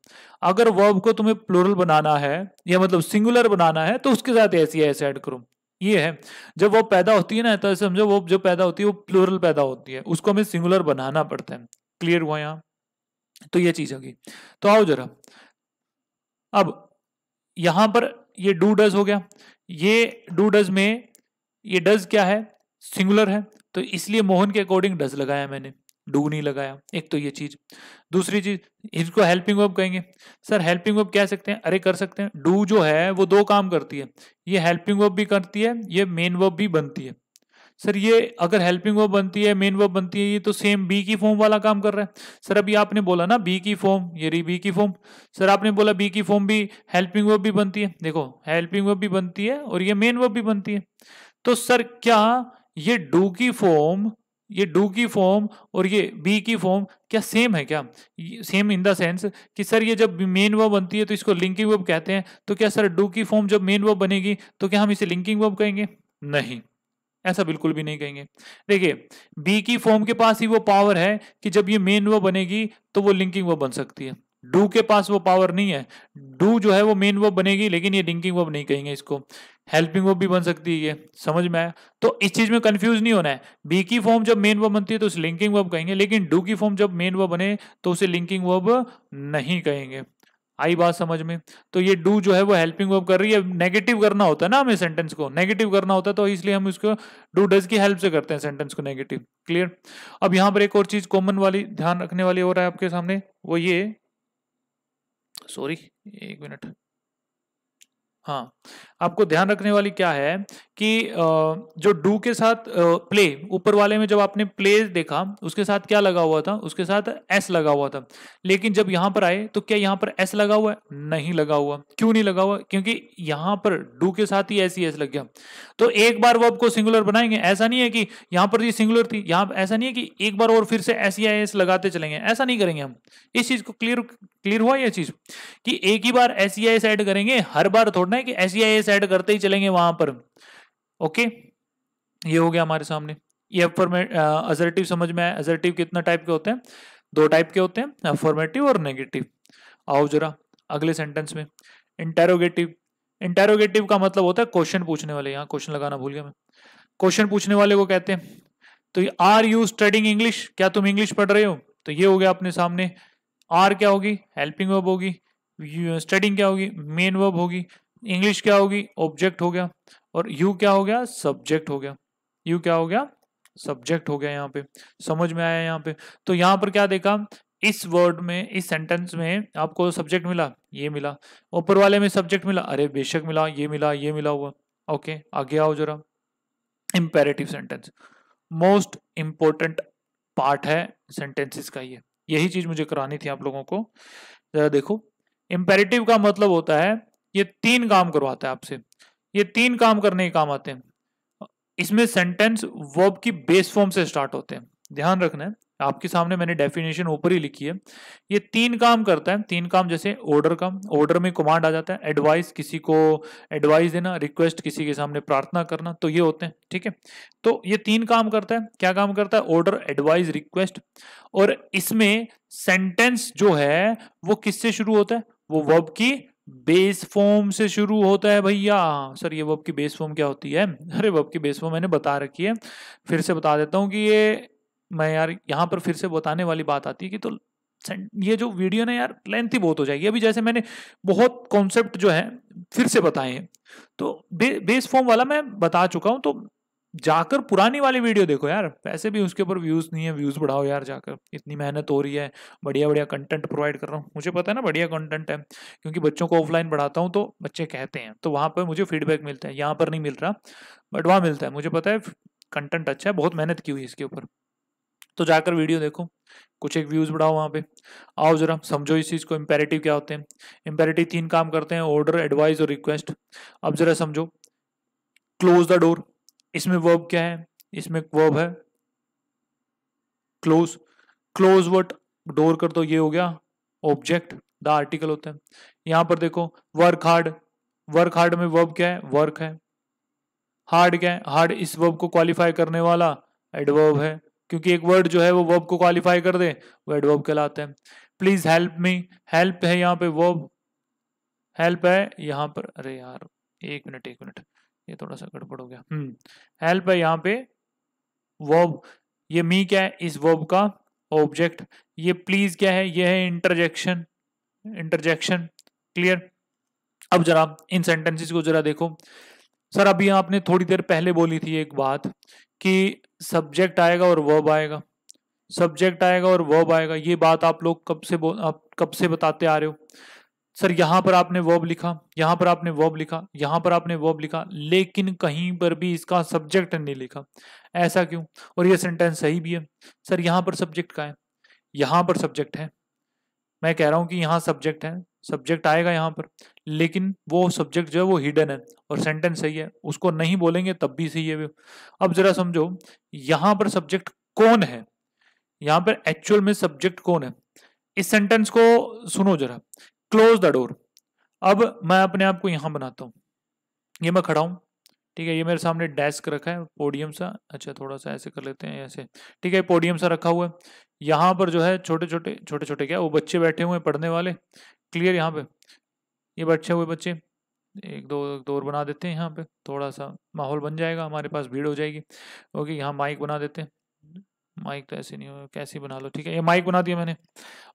अगर वर्ब को तुम्हें प्लूरल बनाना है, या मतलब सिंगुलर बनाना है, तो उसके साथ एस या एस ऐड करो। ये है, जब वो पैदा होती है ना, तो समझो वो जो पैदा होती है वो प्लूरल पैदा होती है, उसको हमें सिंगुलर बनाना पड़ता है। क्लियर हुआ यहाँ? तो ये चीज होगी। तो आओ जरा, अब यहां पर ये डू डज हो गया, ये डू डज में ये डज क्या है? सिंगुलर है, तो इसलिए मोहन के अकॉर्डिंग डज लगाया मैंने, डू नहीं लगाया। एक तो ये चीज। दूसरी चीज, इसको हेल्पिंग वर्ब कहेंगे। सर हेल्पिंग वर्ब कह सकते हैं? अरे कर सकते हैं। डू जो है वो दो काम करती है, ये हेल्पिंग वर्ब भी करती है, ये मेन वर्ब भी बनती है। सर ये अगर हेल्पिंग वर्ब बनती है, मेन वर्ब बनती है, ये तो सेम बी की फॉर्म वाला काम कर रहा है। सर अभी आपने बोला ना बी की फॉर्म, ये री बी की फॉर्म। सर आपने बोला बी की फॉर्म भी हेल्पिंग वर्ब भी बनती है, देखो हेल्पिंग वर्ब भी बनती है और ये मेन वर्ब भी बनती है। तो सर क्या ये डू की फॉर्म, ये डू की फॉर्म और ये बी की फॉर्म क्या सेम है? क्या सेम इन द सेंस कि सर ये जब मेन वर्ब बनती है तो इसको लिंकिंग वर्ब कहते हैं, तो क्या सर डू की फॉर्म जब मेन वर्ब बनेगी तो क्या हम इसे लिंकिंग वर्ब कहेंगे? नहीं, ऐसा बिल्कुल भी नहीं कहेंगे। देखिए बी की फॉर्म के पास ही वो पावर है कि जब ये मेन वर्ब बनेगी तो वो लिंकिंग वर्ब बन सकती है, डू के पास वो पावर नहीं है। डू जो है वो मेन वर्ब बनेगी, लेकिन ये लिंकिंग वर्ब नहीं कहेंगे इसको, हेल्पिंग वर्ब भी बन सकती है। ये समझ में आया? तो इस चीज में कंफ्यूज नहीं होना है। बी की फॉर्म जब मेन वर्ब बनती है तो उसे लिंकिंग वर्ब कहेंगे, लेकिन डू की फॉर्म जब मेन वर्ब बने तो उसे लिंकिंग वर्ब नहीं कहेंगे। आई बात समझ में? तो ये डू जो है वो हेल्पिंग वर्ब कर रही है। नेगेटिव करना होता है ना हमें, सेंटेंस को नेगेटिव करना होता है, तो इसलिए हम इसको डू डज की हेल्प से करते हैं सेंटेंस को नेगेटिव। क्लियर? अब यहाँ पर एक और चीज कॉमन वाली ध्यान रखने वाली हो रहा है आपके सामने, वो ये सॉरी एक मिनट। हाँ, आपको ध्यान रखने वाली क्या है कि जो डू के साथ प्ले, ऊपर वाले में जब आपने प्ले देखा उसके साथ क्या लगा हुआ था, उसके साथ एस लगा हुआ था। लेकिन जब यहाँ पर आए तो क्या यहाँ पर एस लगा हुआ है? नहीं लगा हुआ। क्यों नहीं लगा हुआ? क्योंकि यहाँ पर डू के साथ ही एस ही एस लग गया। तो एक बार वो आपको सिंगुलर बनाएंगे, ऐसा नहीं है कि यहाँ पर ये सिंगुलर थी, यहाँ ऐसा नहीं है कि एक बार और फिर से एस या एस लगाते चलेंगे, ऐसा नहीं करेंगे हम। इस चीज को क्लियर क्लियर हुआ यह चीज कि एक ही बार एस या एस ऐड करेंगे, हर बार थोड़ा कि एस या एस ऐड करते ही चलेंगे वहां पर। ओके, ये हो गया हमारे सामने। ये अफर्मेटिव समझ में आया। अफर्मेटिव कितना टाइप के होते हैं? दो टाइप के होते हैं, अफर्मेटिव और नेगेटिव। आओ जरा अगले सेंटेंस में, इंटरोगेटिव। इंटरोगेटिव का मतलब होता है क्वेश्चन पूछने वाले। यहाँ क्वेश्चन लगाना भूल गया मैं। क्वेश्चन पूछने वाले को कहते हैं। तो आर यू स्टडीइंग इंग्लिश, क्या तुम इंग्लिश पढ़ रहे हो? तो ये हो गया अपने सामने। आर क्या होगी? हेल्पिंग वर्ब होगी। स्टडीइंग क्या होगी? मेन वर्ब होगी। इंग्लिश क्या होगी? ऑब्जेक्ट हो गया। और यू क्या हो गया? सब्जेक्ट हो गया। यू क्या हो गया? सब्जेक्ट हो गया। यहाँ पे समझ में आया। यहाँ पे तो यहाँ पर क्या देखा? इस वर्ड में, इस सेंटेंस में आपको सब्जेक्ट मिला, ये मिला। ऊपर वाले में सब्जेक्ट मिला, अरे बेशक मिला, ये मिला, ये मिला हुआ। ओके, आगे आओ जरा। Imperative sentence most important part है सेंटेंसेस का। ये यही चीज मुझे करानी थी आप लोगों को। जरा देखो, इम्पेरेटिव का मतलब होता है ये तीन काम करवाता है आपसे। ये तीन काम करने के काम आते हैं। इसमें सेंटेंस वर्ब की बेस फॉर्म से स्टार्ट होते हैं, ध्यान रखना है। आपके सामने मैंने डेफिनेशन ऊपर ही लिखी है। ये तीन काम करता है, तीन काम। जैसे ऑर्डर का, ऑर्डर में कमांड आ जाता है। एडवाइस, किसी को एडवाइस देना। रिक्वेस्ट, किसी के सामने प्रार्थना करना। तो ये होते हैं, ठीक है। तो ये तीन काम करता है। क्या काम करता है? Order, advice, request. और इसमें सेंटेंस जो है वो किससे शुरू होता है? वो वर्ब की बेस फॉर्म से शुरू होता है। भैया सर, ये वर्ब की बेस फॉर्म क्या होती है? अरे वर्ब की बेस फॉर्म मैंने बता रखी है, फिर से बता देता हूँ कि ये मैं यार यहाँ पर फिर से बताने वाली बात आती है कि तो ये जो वीडियो ना यार लेंथी बहुत हो जाएगी। अभी जैसे मैंने बहुत कॉन्सेप्ट जो है फिर से बताए हैं, तो बे, बेस फॉर्म वाला मैं बता चुका हूँ। तो जाकर पुरानी वाली वीडियो देखो यार, वैसे भी उसके ऊपर व्यूज नहीं है, व्यूज बढ़ाओ यार जाकर। इतनी मेहनत हो रही है, बढ़िया बढ़िया कंटेंट प्रोवाइड कर रहा हूँ। मुझे पता है ना बढ़िया कंटेंट है, क्योंकि बच्चों को ऑफलाइन पढ़ाता हूँ तो बच्चे कहते हैं, तो वहाँ पर मुझे फीडबैक मिलता है। यहाँ पर नहीं मिल रहा, बट वहाँ मिलता है। मुझे पता है कंटेंट अच्छा है, बहुत मेहनत की हुई है इसके ऊपर। तो जाकर वीडियो देखो, कुछ एक व्यूज बढ़ाओ वहाँ पे। आओ जरा समझो इस चीज़ को, इम्पेरेटिव क्या होते हैं। इम्पेरेटिव तीन काम करते हैं, ऑर्डर, एडवाइस और रिक्वेस्ट। अब जरा समझो, क्लोज द डोर, इसमें वर्ब क्या है? इसमें वर्ब है क्लोज। Close what? डोर कर दो। ये हो गया ऑब्जेक्ट, द आर्टिकल होता है। यहाँ पर देखो, वर्क हार्ड। वर्क हार्ड में वर्ब क्या है? वर्क है। हार्ड क्या है? हार्ड, इस वर्ब को क्वालिफाई करने वाला एडवर्ब है, क्योंकि एक वर्ड जो है वो वर्ब को क्वालिफाई कर दे वो एडवर्ब कहलाता है। प्लीज हेल्प मी, हेल्प है यहाँ पे वर्ब, हेल्प है यहाँ पर। अरे यार एक मिनट एक मिनट, ये थोड़ा सा गड़बड़ हो गया। हम्म हेल्प है यहाँ पे वर्ब। ये मी क्या है? इस वर्ब का ऑब्जेक्ट। ये प्लीज क्या है? ये है इंटरजेक्शन, इंटरजेक्शन। क्लियर? अब जरा इन सेंटेंसेस को जरा देखो। सर अभी आपने थोड़ी देर पहले बोली थी एक बात कि सब्जेक्ट आएगा और वर्ब आएगा, सब्जेक्ट आएगा और वर्ब आएगा। ये बात आप लोग कब से बो, आप कब से बताते आ रहे हो। सर यहाँ पर आपने वर्ब लिखा, यहाँ पर आपने वर्ब लिखा, यहाँ पर आपने वर्ब लिखा, लेकिन कहीं पर भी इसका सब्जेक्ट नहीं लिखा, ऐसा क्यों? और ये सेंटेंस सही भी है। सर यहाँ पर सब्जेक्ट का है, यहाँ पर सब्जेक्ट है, मैं कह रहा हूँ कि यहाँ सब्जेक्ट है, सब्जेक्ट आएगा यहाँ पर, लेकिन वो सब्जेक्ट जो है वो हिडन है और सेंटेंस सही है, उसको नहीं बोलेंगे तब भी सही है। अब जरा समझो, यहाँ पर सब्जेक्ट कौन है? यहाँ पर एक्चुअल में सब्जेक्ट कौन है? इस सेंटेंस को सुनो जरा, क्लोज द डोर। अब मैं अपने आप को यहाँ बनाता हूँ, ये मैं खड़ा हूँ, ठीक है। ये मेरे सामने डेस्क रखा है, पोडियम सा, अच्छा थोड़ा सा ऐसे कर लेते हैं, ऐसे, ठीक है। पोडियम सा रखा हुआ है, यहाँ पर जो है छोटे छोटे छोटे छोटे क्या वो बच्चे बैठे हुए हैं पढ़ने वाले, क्लियर। यहाँ पे ये बच्चे हुए बच्चे एक दो एक दो और बना देते हैं, यहाँ पे थोड़ा सा माहौल बन जाएगा, हमारे पास भीड़ हो जाएगी। ओके, यहाँ माइक बना देते हैं। माइक तो ऐसे नहीं हो, कैसे बना लो, ठीक है। ये माइक बना दिया मैंने।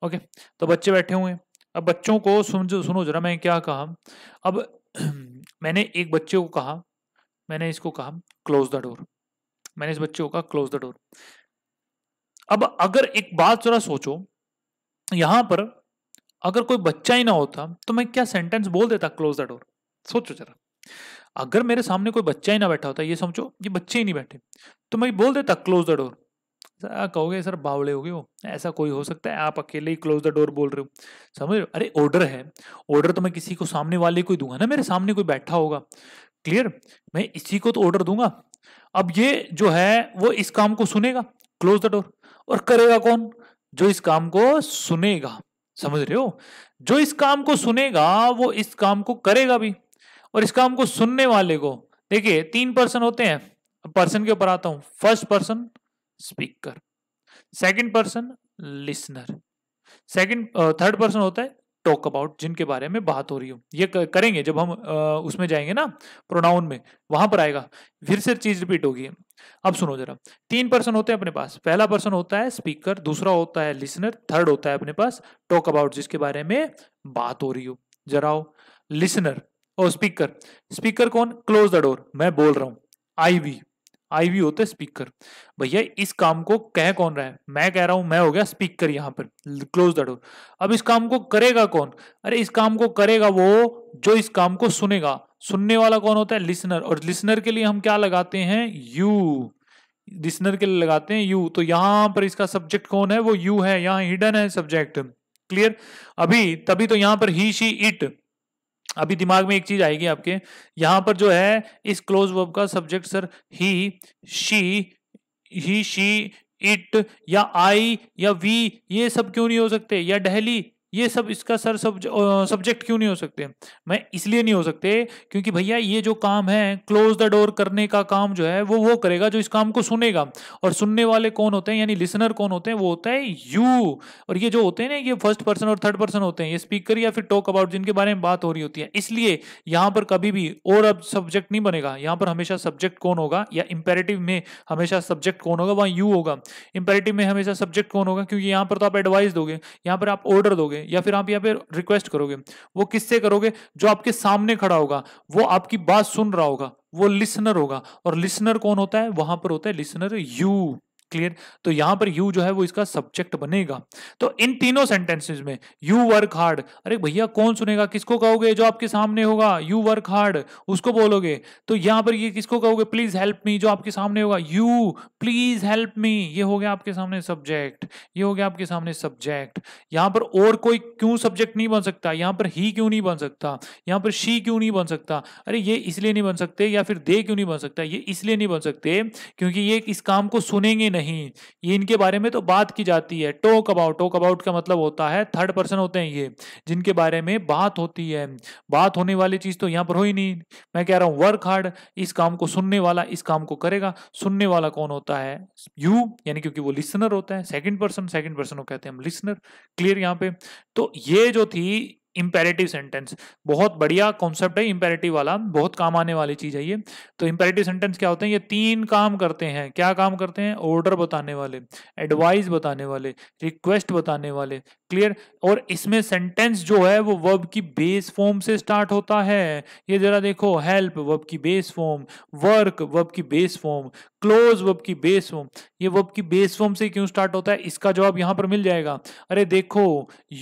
ओके, तो बच्चे बैठे हुए हैं। अब बच्चों को सुनो सुनो जरा, मैं क्या कहा। अब मैंने एक बच्चे को कहा, मैंने इसको कहा क्लोज द डोर, मैंने इस बच्चे को कहा क्लोज द डोर। अब अगर एक बात जरा सोचो, यहाँ पर अगर कोई बच्चा ही ना होता तो मैं क्या सेंटेंस बोल देता, क्लोज द डोर। सोचो जरा, अगर मेरे सामने कोई बच्चा ही ना बैठा होता, ये समझो ये बच्चे ही नहीं बैठे, तो मैं बोल देता क्लोज द डोर। कहोगे सर बावले हो गए हो, ऐसा कोई हो सकता है, आप अकेले ही क्लोज द डोर बोल रहे हो, समझ रहे हो? अरे ऑर्डर है, ऑर्डर तो मैं किसी को सामने वाले को ही दूंगा ना, मेरे सामने कोई बैठा होगा, क्लियर, मैं इसी को तो ऑर्डर दूंगा। अब ये जो है वो इस काम को सुनेगा, क्लोज द डोर, और करेगा कौन, जो इस काम को सुनेगा, समझ रहे हो, जो इस काम को सुनेगा वो इस काम को करेगा भी। और इस काम को सुनने वाले को देखिए तीन पर्सन होते हैं, पर्सन के ऊपर आता हूं, first person speaker, second person listener, second third person होता है टॉक अबाउट, जिनके बारे में बात हो रही हो, ये करेंगे जब हम uh, उसमें जाएंगे ना प्रोनाउन में, वहां पर आएगा, फिर से चीज रिपीट होगी। अब सुनो जरा, तीन पर्सन होते हैं अपने पास, पहला पर्सन होता है स्पीकर, दूसरा होता है लिसनर, थर्ड होता है अपने पास टॉक अबाउट, जिसके बारे में बात हो रही हो। जरा हो लिसनर और स्पीकर, स्पीकर कौन, क्लोज द डोर, मैं बोल रहा हूं, आई वी, आई वी होता है स्पीकर, भैया इस काम को कह कौन रहा है, मैं कह रहा हूं, मैं हो गया स्पीकर यहाँ पर, क्लोज द डोर। अब इस काम को करेगा कौन, अरे इस काम को करेगा वो जो इस काम को सुनेगा, सुनने वाला कौन होता है, लिसनर, और लिसनर के लिए हम क्या लगाते हैं, यू, लिसनर के लिए लगाते हैं यू, तो यहाँ पर इसका सब्जेक्ट कौन है, वो यू है, यहाँ हिडन है सब्जेक्ट, क्लियर। अभी तभी तो यहाँ पर ही शी इट, अभी दिमाग में एक चीज आएगी आपके, यहां पर जो है इस क्लोज वर्ब का subject sir he she, he she it या आई या वी, ये सब क्यों नहीं हो सकते, या डेली, ये सब इसका सर सब्जेक्ट क्यों नहीं हो सकते, मैं इसलिए नहीं हो सकते क्योंकि भैया ये जो काम है क्लोज द डोर करने का काम जो है वो वो करेगा जो इस काम को सुनेगा, और सुनने वाले कौन होते हैं, यानी लिसनर कौन होते हैं, वो होता है यू। और ये जो होते हैं ना, ये फर्स्ट पर्सन और थर्ड पर्सन होते हैं, ये स्पीकर या फिर टॉक अबाउट, जिनके बारे में बात हो रही होती है, इसलिए यहाँ पर कभी भी और अब सब्जेक्ट नहीं बनेगा, यहाँ पर हमेशा सब्जेक्ट कौन होगा, या इंपेरेटिव में हमेशा सब्जेक्ट कौन होगा, वहाँ यू होगा, इंपेरेटिव में हमेशा सब्जेक्ट कौन होगा, क्योंकि यहाँ पर तो आप एडवाइस दोगे, यहाँ पर आप ऑर्डर दोगे, या फिर आप यहाँ पे रिक्वेस्ट करोगे, वो किससे करोगे, जो आपके सामने खड़ा होगा, वो आपकी बात सुन रहा होगा, वो लिसनर होगा, और लिसनर कौन होता है, वहां पर होता है लिसनर यू, क्लियर। तो यहां पर यू जो है वो इसका सब्जेक्ट बनेगा। तो इन तीनों सेंटेंसेस में यू वर्क हार्ड, अरे भैया कौन सुनेगा, किसको कहोगे, जो आपके सामने होगा, यू वर्क हार्ड उसको बोलोगे। तो यहां पर ये किसको कहोगे, प्लीज हेल्प मी, जो आपके सामने होगा, यू प्लीज हेल्प मी, ये हो गया आपके सामने सब्जेक्ट, ये हो गया आपके सामने सब्जेक्ट। यहां पर और कोई क्यों सब्जेक्ट नहीं बन सकता, यहां पर ही क्यों नहीं बन सकता, यहां पर शी क्यों नहीं बन सकता, अरे ये इसलिए नहीं बन सकते, या फिर दे क्यों नहीं बन सकता, ये इसलिए नहीं बन सकते क्योंकि ये इस काम को सुनेंगे नहीं, ये इनके बारे में तो बात की जाती है। टॉक अबाउट, टॉक अबाउट का मतलब होता है थर्ड पर्सन होते हैं ये, जिनके बारे में बात होती है, बात होने वाली चीज तो यहां पर हो ही नहीं। मैं कह रहा हूं वर्क हार्ड, इस काम को सुनने वाला इस काम को करेगा, सुनने वाला कौन होता है, यू, यानी क्योंकि वो लिसनर होता है, सेकंड पर्सन, सेकंड पर्सन को कहते हैं हम लिसनर, क्लियर। यहां पे तो ये जो थी इंपेरेटिव सेंटेंस, बहुत बढ़िया कॉन्सेप्ट है इंपेरेटिव वाला, बहुत काम आने वाली चीज है ये। तो इंपेरेटिव सेंटेंस क्या होते हैं, ये तीन काम करते हैं, क्या काम करते हैं, ऑर्डर बताने वाले, एडवाइस बताने वाले, रिक्वेस्ट बताने वाले, क्लियर। और इसमें सेंटेंस जो है वो वर्ब की बेस फॉर्म से स्टार्ट होता है, ये जरा देखो, हेल्प वर्ब की बेस फॉर्म, वर्क वर्ब की बेस फॉर्म, क्लोज वर्ब की बेस फॉर्म, ये वर्ब की बेस फॉर्म से क्यों स्टार्ट होता है, इसका जवाब यहाँ पर मिल जाएगा। अरे देखो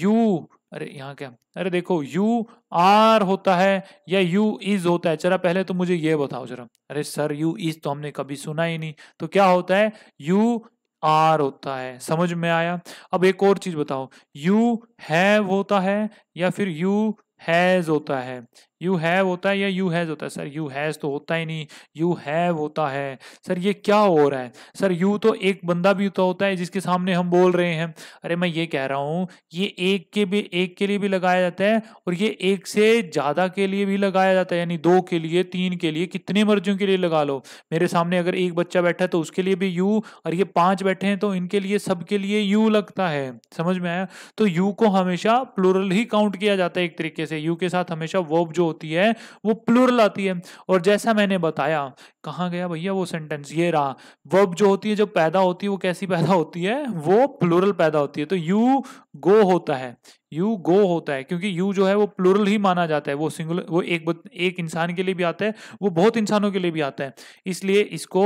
यू, अरे यहाँ क्या, अरे देखो यू आर होता है या यू इज होता है, जरा पहले तो मुझे ये बताओ जरा, अरे सर यू इज तो हमने कभी सुना ही नहीं, तो क्या होता है, यू आर होता है, समझ में आया। अब एक और चीज बताओ, यू हैव होता है या फिर यू हैज होता है, यू हैव होता है या यू हैज होता है, सर यू हैज तो होता ही नहीं, यू हैव होता है, सर ये क्या हो रहा है, सर यू तो एक बंदा भी तो होता है जिसके सामने हम बोल रहे हैं। अरे मैं ये कह रहा हूँ, ये एक के भी, एक के लिए भी लगाया जाता है और ये एक से ज़्यादा के लिए भी लगाया जाता है, यानी दो के लिए, तीन के लिए, कितने मर्जियों के लिए लगा लो। मेरे सामने अगर एक बच्चा बैठा है तो उसके लिए भी यू, और ये पाँच बैठे हैं तो इनके लिए, सबके लिए यू लगता है, समझ में आया। तो यू को हमेशा प्लूरल ही काउंट किया जाता है एक तरीके से, यू के साथ हमेशा वर्ब जो होती है वो प्लूरल आती है। और जैसा मैंने बताया, कहाँ गया भैया वो सेंटेंस, ये रहा, वर्ब जो होती है जो पैदा होती है वो कैसी पैदा होती है, वो प्लूरल पैदा होती है। तो यू गो होता है, यू गो होता है क्योंकि यू जो है वो प्लूरल ही माना जाता है, वो सिंगुलर, वो एक एक इंसान के लिए भी आता है, वो बहुत इंसानों के लिए भी आता है, इसलिए इसको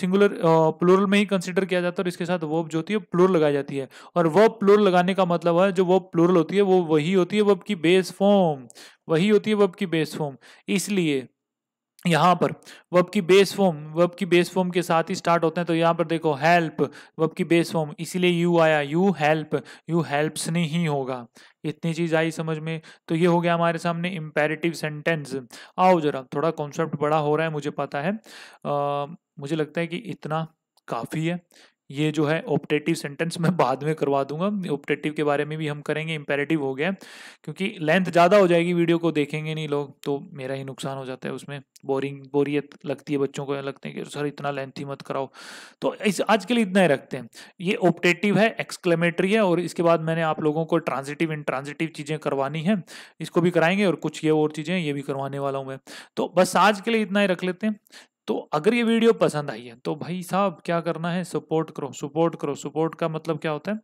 सिंगुलर प्लूरल में ही कंसिडर किया जाता है और इसके साथ वर्ब जो होती है प्लूरल लगाई जाती है। और वर्ब प्लूरल लगाने का मतलब है जो वर्ब प्लूरल होती है वो वही होती है वर्ब की बेस फॉर्म, वही होती है वर्ब की बेस फॉर्म। इसलिए यहाँ पर वर्ब की बेस फॉर्म, वर्ब की बेस फॉर्म के साथ ही स्टार्ट होते हैं। तो यहाँ पर देखो हेल्प वर्ब की बेस फॉर्म, इसीलिए यू आया, यू हेल्प, यू हेल्प्स नहीं ही होगा। इतनी चीज आई समझ में। तो ये हो गया हमारे सामने इम्पेरेटिव सेंटेंस। आओ जरा, थोड़ा कॉन्सेप्ट बड़ा हो रहा है मुझे पता है, आ, मुझे लगता है कि इतना काफ़ी है। ये जो है ऑप्टेटिव सेंटेंस मैं बाद में करवा दूंगा, ऑप्टेटिव के बारे में भी हम करेंगे, इम्पेरेटिव हो गया क्योंकि लेंथ ज़्यादा हो जाएगी, वीडियो को देखेंगे नहीं लोग तो मेरा ही नुकसान हो जाता है उसमें, बोरिंग बोरियत लगती है, बच्चों को लगते हैं कि सर इतना लेंथी मत कराओ। तो इस आज के लिए इतना ही रखते हैं। ये ऑप्टेटिव है, एक्सक्लेमेटरी है, और इसके बाद मैंने आप लोगों को ट्रांजिटिव इंट्रांजिटिव चीज़ें करवानी है, इसको भी कराएंगे और कुछ ये और चीज़ें ये भी करवाने वाला हूँ मैं। तो बस आज के लिए इतना ही रख लेते हैं। तो अगर ये वीडियो पसंद आई है तो भाई साहब क्या करना है, सपोर्ट करो, सपोर्ट करो। सपोर्ट का मतलब क्या होता है,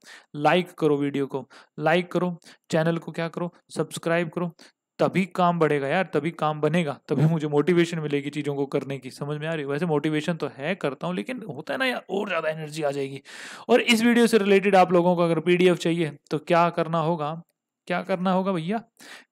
लाइक करो, वीडियो को लाइक करो, चैनल को क्या करो, सब्सक्राइब करो, तभी काम बढ़ेगा यार, तभी काम बनेगा, तभी मुझे मोटिवेशन मिलेगी चीज़ों को करने की। समझ में आ रही है? वैसे मोटिवेशन तो है, करता हूँ, लेकिन होता है ना यार और ज़्यादा एनर्जी आ जाएगी। और इस वीडियो से रिलेटेड आप लोगों को अगर पी डी एफ चाहिए तो क्या करना होगा, क्या करना होगा भैया,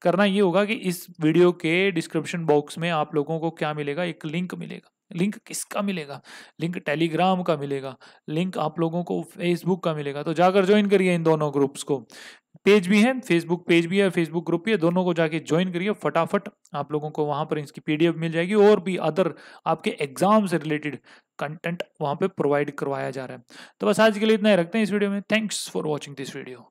करना ये होगा कि इस वीडियो के डिस्क्रिप्शन बॉक्स में आप लोगों को क्या मिलेगा, एक लिंक मिलेगा। लिंक किसका मिलेगा, लिंक टेलीग्राम का मिलेगा, लिंक आप लोगों को फेसबुक का मिलेगा। तो जाकर ज्वाइन करिए इन दोनों ग्रुप्स को, पेज भी है, फेसबुक पेज भी है, फेसबुक ग्रुप भी है, दोनों को जाके ज्वाइन करिए फटाफट। आप लोगों को वहाँ पर इसकी पीडीएफ मिल जाएगी और भी अदर आपके एग्जाम से रिलेटेड कंटेंट वहाँ पर प्रोवाइड करवाया जा रहा है। तो बस आज के लिए इतना ही रखते हैं इस वीडियो में। Thanks for watching this video.